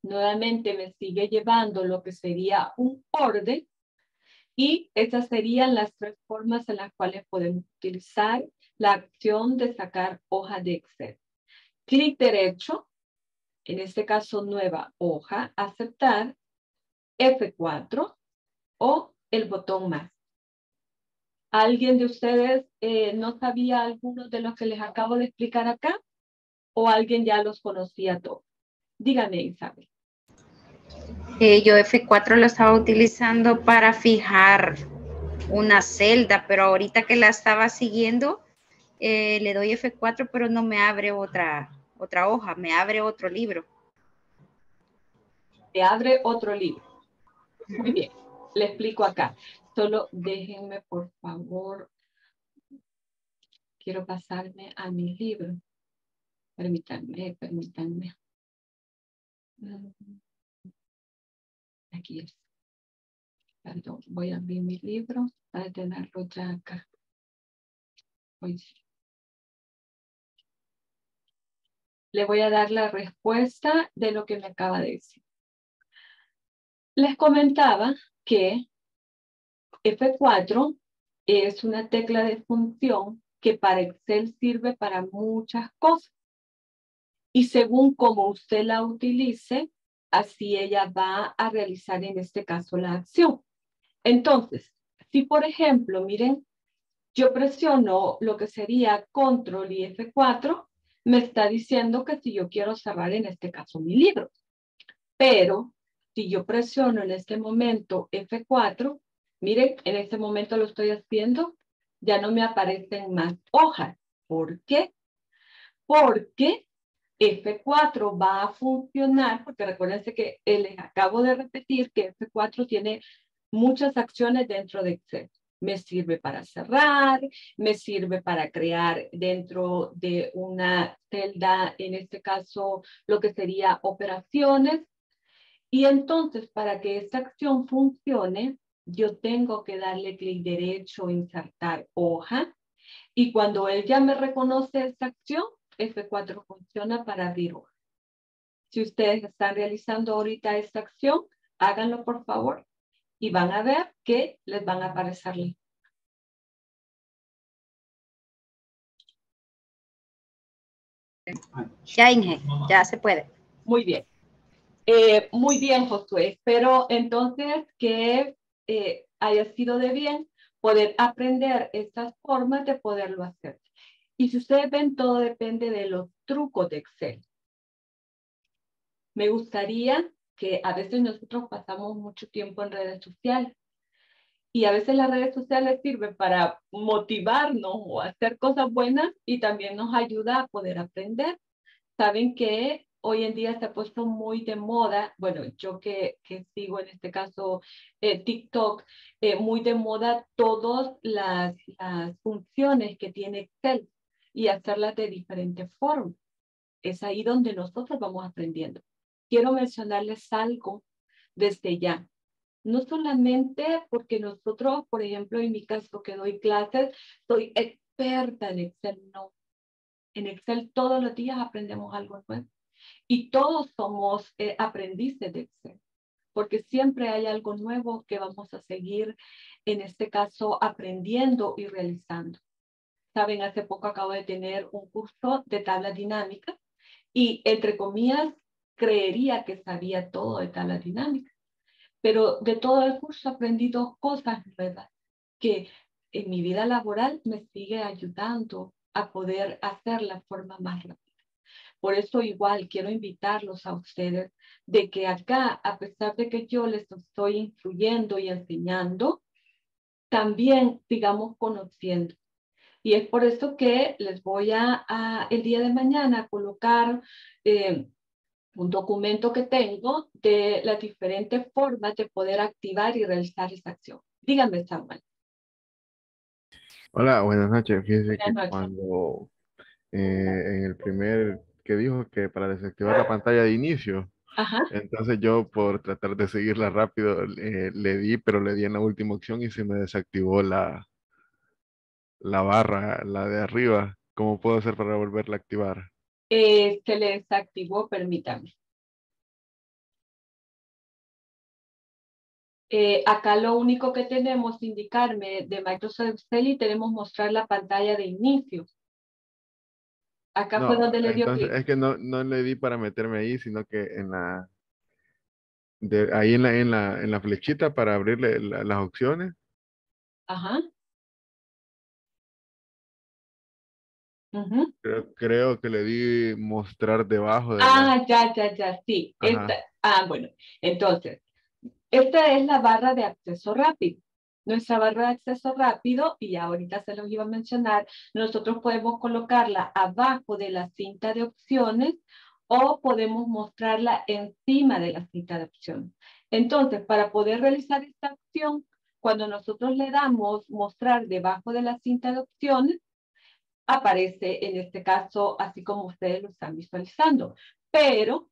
nuevamente me sigue llevando lo que sería un orden y esas serían las tres formas en las cuales podemos utilizar la acción de sacar hoja de Excel. Clic derecho. En este caso, nueva hoja, aceptar, F4 o el botón más. ¿Alguien de ustedes no sabía algunos de los que les acabo de explicar acá? ¿O alguien ya los conocía todos? Dígame, Isabel. Yo F4 lo estaba utilizando para fijar una celda, pero ahorita que la estaba siguiendo, le doy F4, pero no me abre otra hoja, me abre otro libro. Te abre otro libro. Muy bien, le explico acá. Solo déjenme, por favor, quiero pasarme a mi libro. Permítanme. Aquí es. Perdón, voy a abrir mi libro para tenerlo ya acá. Voy. Le voy a dar la respuesta de lo que me acaba de decir. Les comentaba que F4 es una tecla de función que para Excel sirve para muchas cosas. Y según como usted la utilice, así ella va a realizar en este caso la acción. Entonces, si por ejemplo, miren, yo presiono lo que sería Control y F4, me está diciendo que si yo quiero cerrar en este caso mi libro. Pero si yo presiono en este momento F4, miren, en este momento lo estoy haciendo, ya no me aparecen más hojas. ¿Por qué? Porque F4 va a funcionar, porque recuérdense que les acabo de repetir que F4 tiene muchas acciones dentro de Excel. Me sirve para cerrar, me sirve para crear dentro de una celda, en este caso, lo que sería operaciones. Y entonces, para que esta acción funcione, yo tengo que darle clic derecho, insertar hoja. Y cuando él ya me reconoce esta acción, F4 funciona para abrir hoja. Si ustedes están realizando ahorita esta acción, háganlo por favor. Y van a ver que les van a aparecer. Ya, Inge, ya se puede. Muy bien. Muy bien, Josué. Espero entonces que haya sido de bien poder aprender estas formas de poderlo hacer. Y si ustedes ven, todo depende de los trucos de Excel. Me gustaría que a veces nosotros pasamos mucho tiempo en redes sociales y a veces las redes sociales sirven para motivarnos o hacer cosas buenas y también nos ayuda a poder aprender. Saben que hoy en día se ha puesto muy de moda, bueno, yo que sigo en este caso TikTok, muy de moda todas las funciones que tiene Excel y hacerlas de diferentes formas. Es ahí donde nosotros vamos aprendiendo. Quiero mencionarles algo desde ya. No solamente porque nosotros, por ejemplo, en mi caso que doy clases, soy experta en Excel, no. En Excel todos los días aprendemos algo nuevo. Y todos somos aprendices de Excel, porque siempre hay algo nuevo que vamos a seguir, en este caso, aprendiendo y realizando. Saben, hace poco acabo de tener un curso de tablas dinámicas y, entre comillas, creería que sabía todo de tablas dinámicas. Pero de todo el curso aprendí dos cosas nuevas que en mi vida laboral me sigue ayudando a poder hacer la forma más rápida. Por eso igual quiero invitarlos a ustedes de que acá, a pesar de que yo les estoy influyendo y enseñando, también sigamos conociendo. Y es por eso que les voy a el día de mañana colocar un documento que tengo de las diferentes formas de poder activar y realizar esta acción. Díganme, Samuel. Hola, buenas noches. Fíjense que cuando en el primer que dijo que para desactivar la pantalla de inicio, ajá, entonces yo por tratar de seguirla rápido le di en la última opción y se me desactivó la barra, la de arriba. ¿Cómo puedo hacer para volverla a activar? Se le desactivó, permítame. Acá lo único que tenemos indicarme de Microsoft Excel y tenemos mostrar la pantalla de inicio. Acá no, fue donde le dio clic. Es que no le di para meterme ahí, sino que en la ahí en la flechita para abrirle las opciones. Ajá. Uh-huh. Creo que le di mostrar debajo. De ya, sí. Bueno, entonces, esta es la barra de acceso rápido. Nuestra barra de acceso rápido, y ahorita se los iba a mencionar, nosotros podemos colocarla abajo de la cinta de opciones o podemos mostrarla encima de la cinta de opciones. Entonces, para poder realizar esta acción, cuando nosotros le damos mostrar debajo de la cinta de opciones, aparece en este caso así como ustedes lo están visualizando. Pero,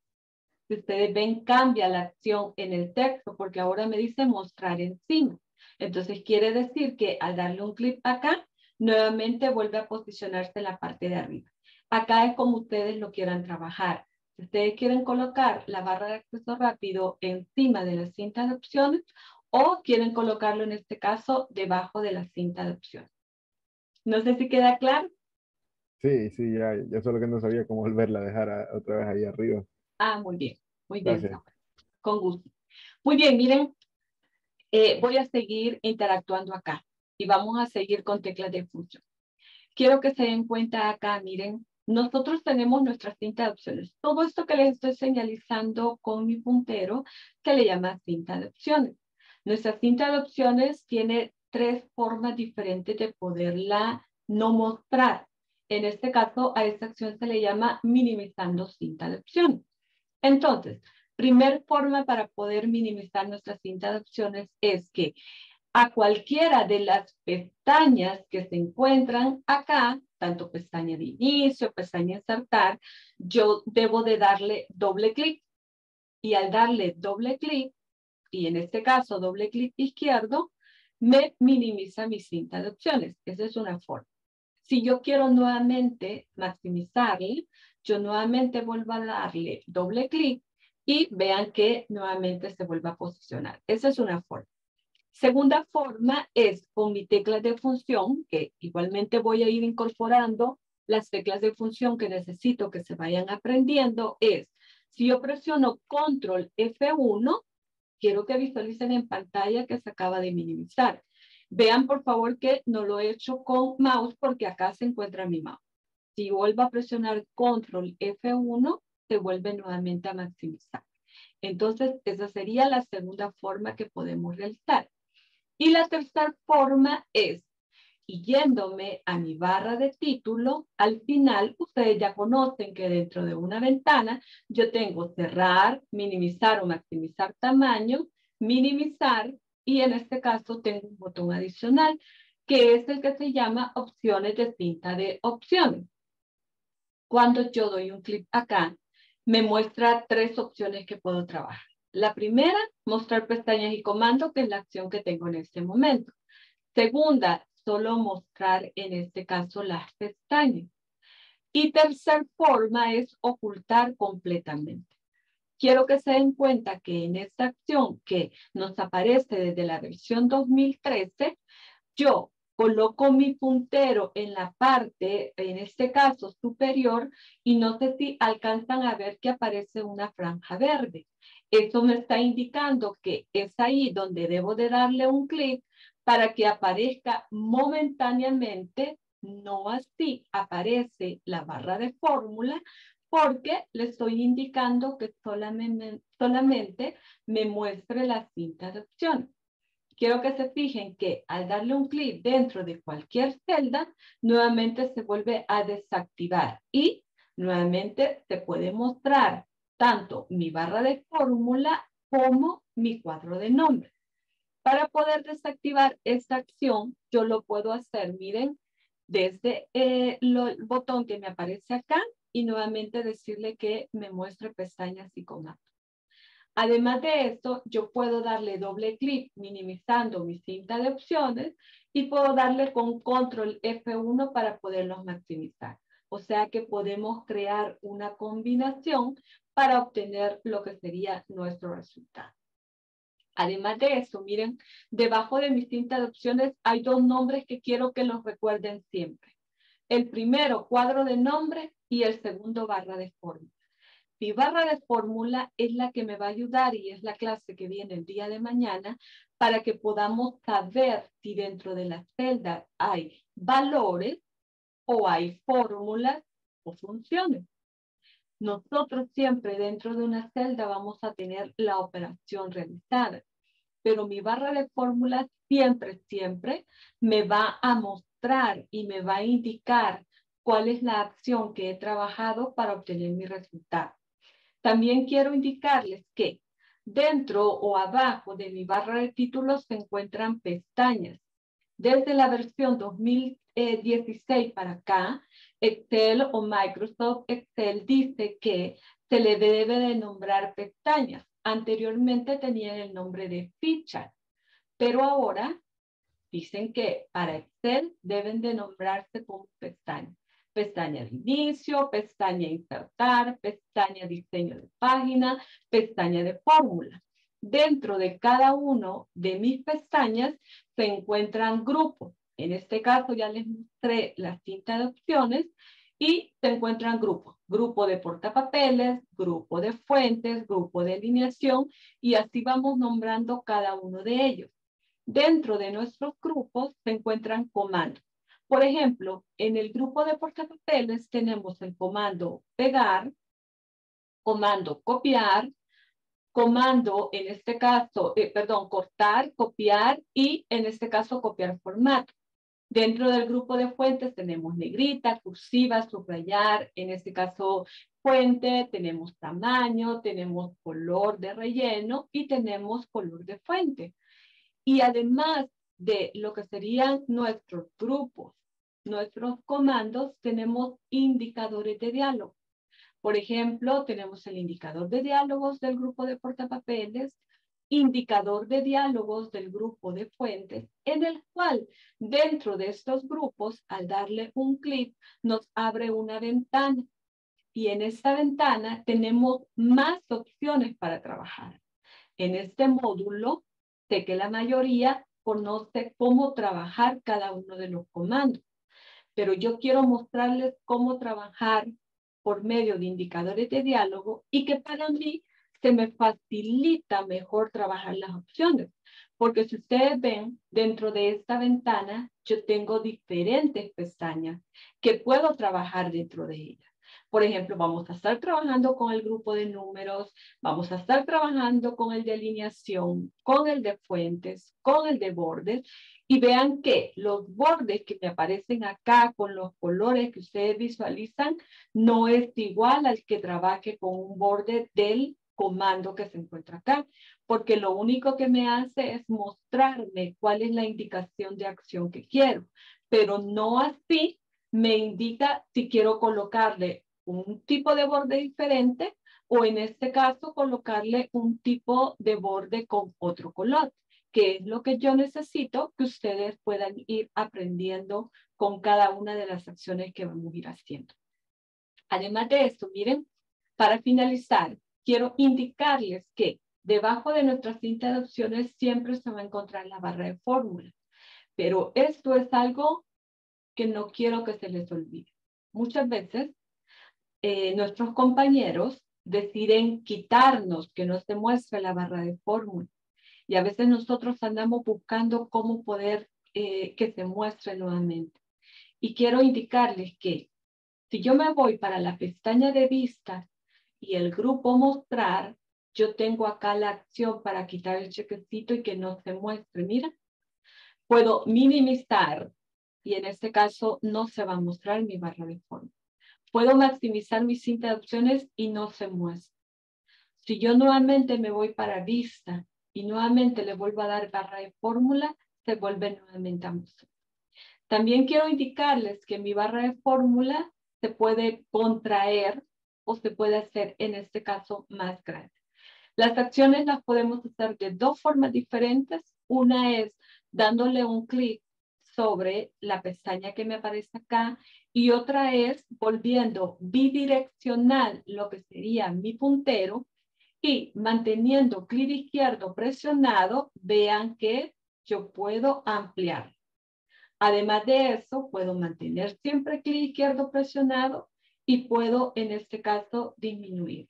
si ustedes ven, cambia la acción en el texto porque ahora me dice mostrar encima. Entonces quiere decir que al darle un clic acá, nuevamente vuelve a posicionarse en la parte de arriba. Acá es como ustedes lo quieran trabajar. Si ustedes quieren colocar la barra de acceso rápido encima de la cinta de opciones o quieren colocarlo en este caso debajo de la cinta de opciones. No sé si queda claro. Sí, ya solo que no sabía cómo volverla a dejar otra vez ahí arriba. Muy bien. Gracias. Con gusto. Muy bien, miren. Voy a seguir interactuando acá y vamos a seguir con teclas de función. Quiero que se den cuenta acá, miren, nosotros tenemos nuestra cinta de opciones. Todo esto que les estoy señalizando con mi puntero se le llama cinta de opciones. Nuestra cinta de opciones tiene tres formas diferentes de poderla no mostrar. En este caso, a esta acción se le llama minimizando cinta de opciones. Entonces, primer forma para poder minimizar nuestra cinta de opciones es que a cualquiera de las pestañas que se encuentran acá, tanto pestaña de inicio, pestaña de insertar, yo debo de darle doble clic. Y al darle doble clic, y en este caso doble clic izquierdo, me minimiza mi cinta de opciones. Esa es una forma. Si yo quiero nuevamente maximizarle, yo nuevamente vuelvo a darle doble clic. Y vean que nuevamente se vuelva a posicionar. Esa es una forma. Segunda forma es con mi tecla de función, que igualmente voy a ir incorporando las teclas de función que necesito que se vayan aprendiendo. Es, si yo presiono Control F1, quiero que visualicen en pantalla que se acaba de minimizar. Vean, por favor, que no lo he hecho con mouse porque acá se encuentra mi mouse. Si vuelvo a presionar Control F1, se vuelve nuevamente a maximizar. Entonces, esa sería la segunda forma que podemos realizar. Y la tercera forma es, y yéndome a mi barra de título, al final, ustedes ya conocen que dentro de una ventana, yo tengo cerrar, minimizar o maximizar tamaño, minimizar, y en este caso tengo un botón adicional, que es el que se llama opciones de cinta de opciones. Cuando yo doy un clic acá, me muestra tres opciones que puedo trabajar. La primera, mostrar pestañas y comandos, que es la acción que tengo en este momento. Segunda, solo mostrar en este caso las pestañas. Y tercer forma es ocultar completamente. Quiero que se den cuenta que en esta acción que nos aparece desde la versión 2013, yo coloco mi puntero en la parte, en este caso superior, y no sé si alcanzan a ver que aparece una franja verde. Eso me está indicando que es ahí donde debo de darle un clic para que aparezca momentáneamente, no así aparece la barra de fórmula, porque le estoy indicando que solamente me muestre la cinta de opciones. Quiero que se fijen que al darle un clic dentro de cualquier celda, nuevamente se vuelve a desactivar y nuevamente se puede mostrar tanto mi barra de fórmula como mi cuadro de nombre. Para poder desactivar esta acción, yo lo puedo hacer, miren, desde el botón que me aparece acá y nuevamente decirle que me muestre pestañas y comandos. Además de esto, yo puedo darle doble clic minimizando mi cinta de opciones y puedo darle con control F1 para poderlos maximizar. O sea que podemos crear una combinación para obtener lo que sería nuestro resultado. Además de eso, miren, debajo de mi cinta de opciones hay dos nombres que quiero que los recuerden siempre. El primero, cuadro de nombre, y el segundo, barra de fórmula. Mi barra de fórmula es la que me va a ayudar y es la clase que viene el día de mañana para que podamos saber si dentro de las celdas hay valores o hay fórmulas o funciones. Nosotros siempre dentro de una celda vamos a tener la operación realizada, pero mi barra de fórmulas siempre me va a mostrar y me va a indicar cuál es la acción que he trabajado para obtener mi resultado. También quiero indicarles que dentro o abajo de mi barra de títulos se encuentran pestañas. Desde la versión 2016 para acá, Excel o Microsoft Excel dice que se le debe de nombrar pestañas. Anteriormente tenían el nombre de fichas, pero ahora dicen que para Excel deben de nombrarse como pestañas. Pestaña de inicio, pestaña insertar, pestaña diseño de página, pestaña de fórmula. Dentro de cada uno de mis pestañas se encuentran grupos. En este caso ya les mostré la cinta de opciones y se encuentran grupos. Grupo de portapapeles, grupo de fuentes, grupo de alineación y así vamos nombrando cada uno de ellos. Dentro de nuestros grupos se encuentran comandos. Por ejemplo, en el grupo de portapapeles tenemos el comando pegar, comando copiar, comando, en este caso, cortar, copiar y en este caso copiar formato. Dentro del grupo de fuentes tenemos negrita, cursiva, subrayar, en este caso fuente, tenemos tamaño, tenemos color de relleno y tenemos color de fuente. Y además de lo que serían nuestros grupos, nuestros comandos, tenemos indicadores de diálogo. Por ejemplo, tenemos el indicador de diálogos del grupo de portapapeles, indicador de diálogos del grupo de fuentes, en el cual dentro de estos grupos, al darle un clic, nos abre una ventana. Y en esta ventana tenemos más opciones para trabajar. En este módulo, sé que la mayoría conoce cómo trabajar cada uno de los comandos, pero yo quiero mostrarles cómo trabajar por medio de indicadores de diálogo y que para mí se me facilita mejor trabajar las opciones, porque si ustedes ven, dentro de esta ventana yo tengo diferentes pestañas que puedo trabajar dentro de ellas. Por ejemplo, vamos a estar trabajando con el grupo de números, vamos a estar trabajando con el de alineación, con el de fuentes, con el de bordes. Y vean que los bordes que me aparecen acá con los colores que ustedes visualizan no es igual al que trabaje con un borde del comando que se encuentra acá. Porque lo único que me hace es mostrarme cuál es la indicación de acción que quiero. Pero no así me indica si quiero colocarle un tipo de borde diferente o en este caso colocarle un tipo de borde con otro color, que es lo que yo necesito que ustedes puedan ir aprendiendo con cada una de las acciones que vamos a ir haciendo. Además de esto, miren, para finalizar, quiero indicarles que debajo de nuestra cinta de opciones siempre se va a encontrar la barra de fórmulas. Pero esto es algo que no quiero que se les olvide. Muchas veces nuestros compañeros deciden quitarnos que nos demuestre la barra de fórmulas. Y a veces nosotros andamos buscando cómo poder que se muestre nuevamente. Y quiero indicarles que si yo me voy para la pestaña de vistas y el grupo mostrar, yo tengo acá la acción para quitar el chequecito y que no se muestre. Mira, puedo minimizar y en este caso no se va a mostrar mi barra de fórmula. Puedo maximizar mi cinta de opciones y no se muestra. Si yo nuevamente me voy para vista y nuevamente le vuelvo a dar barra de fórmula, se vuelve nuevamente a mostrar. También quiero indicarles que mi barra de fórmula se puede contraer o se puede hacer en este caso más grande. Las acciones las podemos hacer de dos formas diferentes. Una es dándole un clic sobre la pestaña que me aparece acá y otra es volviendo bidireccional lo que sería mi puntero y manteniendo clic izquierdo presionado, vean que yo puedo ampliar. Además de eso, puedo mantener siempre clic izquierdo presionado y puedo, en este caso, disminuir.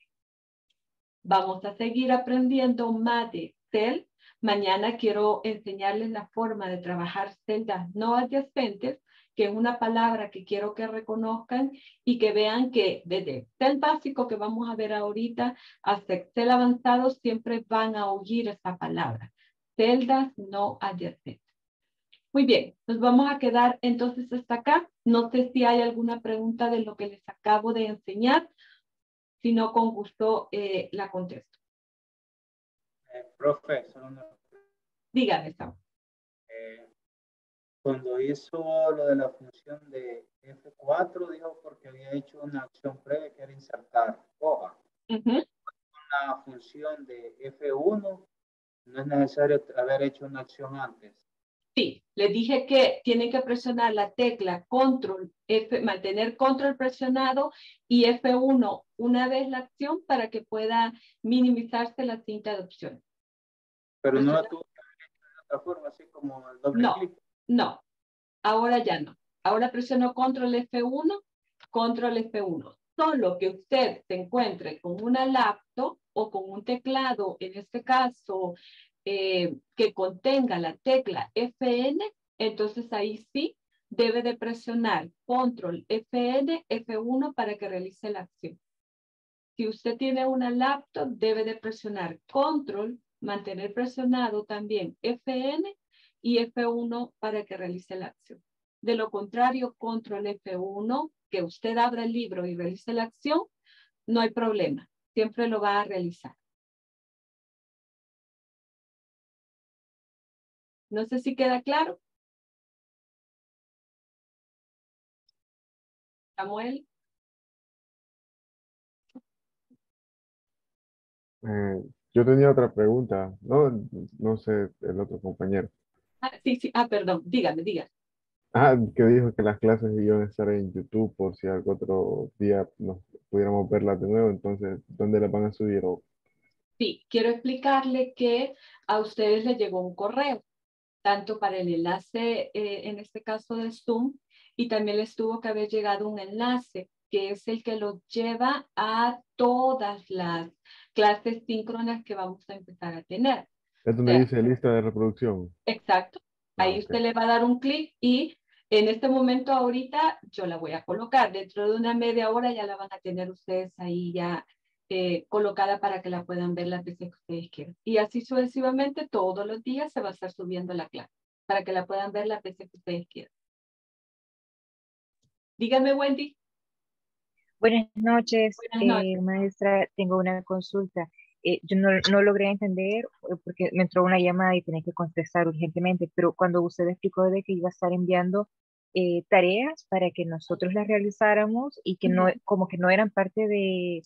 Vamos a seguir aprendiendo más de Excel. Mañana quiero enseñarles la forma de trabajar celdas no adyacentes, que es una palabra que quiero que reconozcan y que vean que desde Excel básico que vamos a ver ahorita hasta Excel avanzado siempre van a oír esa palabra, celdas no adyacentes. Muy bien, nos vamos a quedar entonces hasta acá. No sé si hay alguna pregunta de lo que les acabo de enseñar, si no con gusto la contesto. Profe, solo una pregunta. Dígame, Saúl. Cuando hizo lo de la función de F4, dijo porque había hecho una acción previa que era insertar hoja. Una función de F1, no es necesario haber hecho una acción antes. Sí, les dije que tienen que presionar la tecla control, mantener control presionado y F1 una vez la acción para que pueda minimizarse la cinta de opciones. Pero no la tuvo que haber hecho de otra forma, así como el doble clic. No, ahora ya no. Ahora presiono control F1, control F1. Solo que usted se encuentre con una laptop o con un teclado, en este caso, que contenga la tecla Fn, entonces ahí sí debe de presionar control Fn, F1 para que realice la acción. Si usted tiene una laptop, debe de presionar control, mantener presionado también Fn, y F1 para que realice la acción. De lo contrario, control F1, que usted abra el libro y realice la acción, no hay problema. Siempre lo va a realizar. No sé si queda claro. Samuel. Yo tenía otra pregunta. No sé el otro compañero. Sí, sí. Perdón. Dígame, dígame. Que dijo que las clases iban a estar en YouTube por si algún otro día nos pudiéramos verlas de nuevo. Entonces, ¿dónde las van a subir? Sí, quiero explicarle que a ustedes les llegó un correo, tanto para el enlace, en este caso de Zoom, y también les tuvo que haber llegado un enlace, que es el que los lleva a todas las clases síncronas que vamos a empezar a tener. Es donde dice lista de reproducción. Exacto. Ahí usted le va a dar un clic y en este momento ahorita yo la voy a colocar. Dentro de una media hora ya la van a tener ustedes ahí ya colocada para que la puedan ver las veces que ustedes quieran. Y así sucesivamente todos los días se va a estar subiendo la clase para que la puedan ver las veces que ustedes quieran. Dígame, Wendy. Buenas noches, maestra. Tengo una consulta. Yo no logré entender porque me entró una llamada y tenía que contestar urgentemente, pero cuando usted explicó de que iba a estar enviando tareas para que nosotros las realizáramos y que no, como que no eran parte del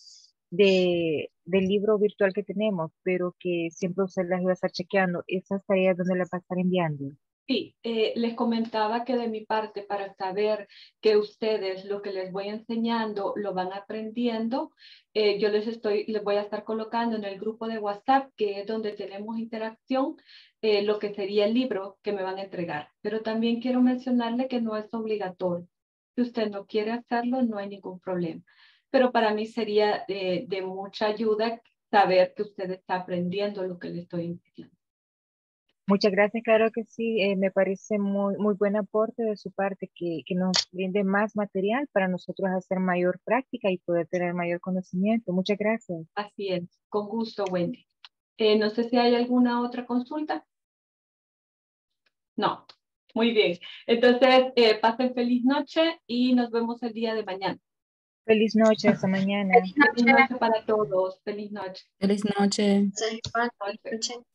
libro virtual que tenemos, pero que siempre usted las iba a estar chequeando. ¿Esas tareas dónde las va a estar enviando? Sí, les comentaba que de mi parte, para saber que ustedes lo que les voy enseñando lo van aprendiendo, yo les voy a estar colocando en el grupo de WhatsApp, que es donde tenemos interacción, lo que sería el libro que me van a entregar. Pero también quiero mencionarle que no es obligatorio. Si usted no quiere hacerlo, no hay ningún problema. Pero para mí sería de mucha ayuda saber que usted está aprendiendo lo que le estoy enseñando. Muchas gracias, claro que sí, me parece muy buen aporte de su parte, que nos brinde más material para nosotros hacer mayor práctica y poder tener mayor conocimiento. Muchas gracias. Así es, con gusto, Wendy. No sé si hay alguna otra consulta. No, muy bien. Entonces, pasen feliz noche y nos vemos el día de mañana. Feliz noche, hasta mañana. Feliz noche para todos. Feliz noche. Feliz noche. Feliz noche.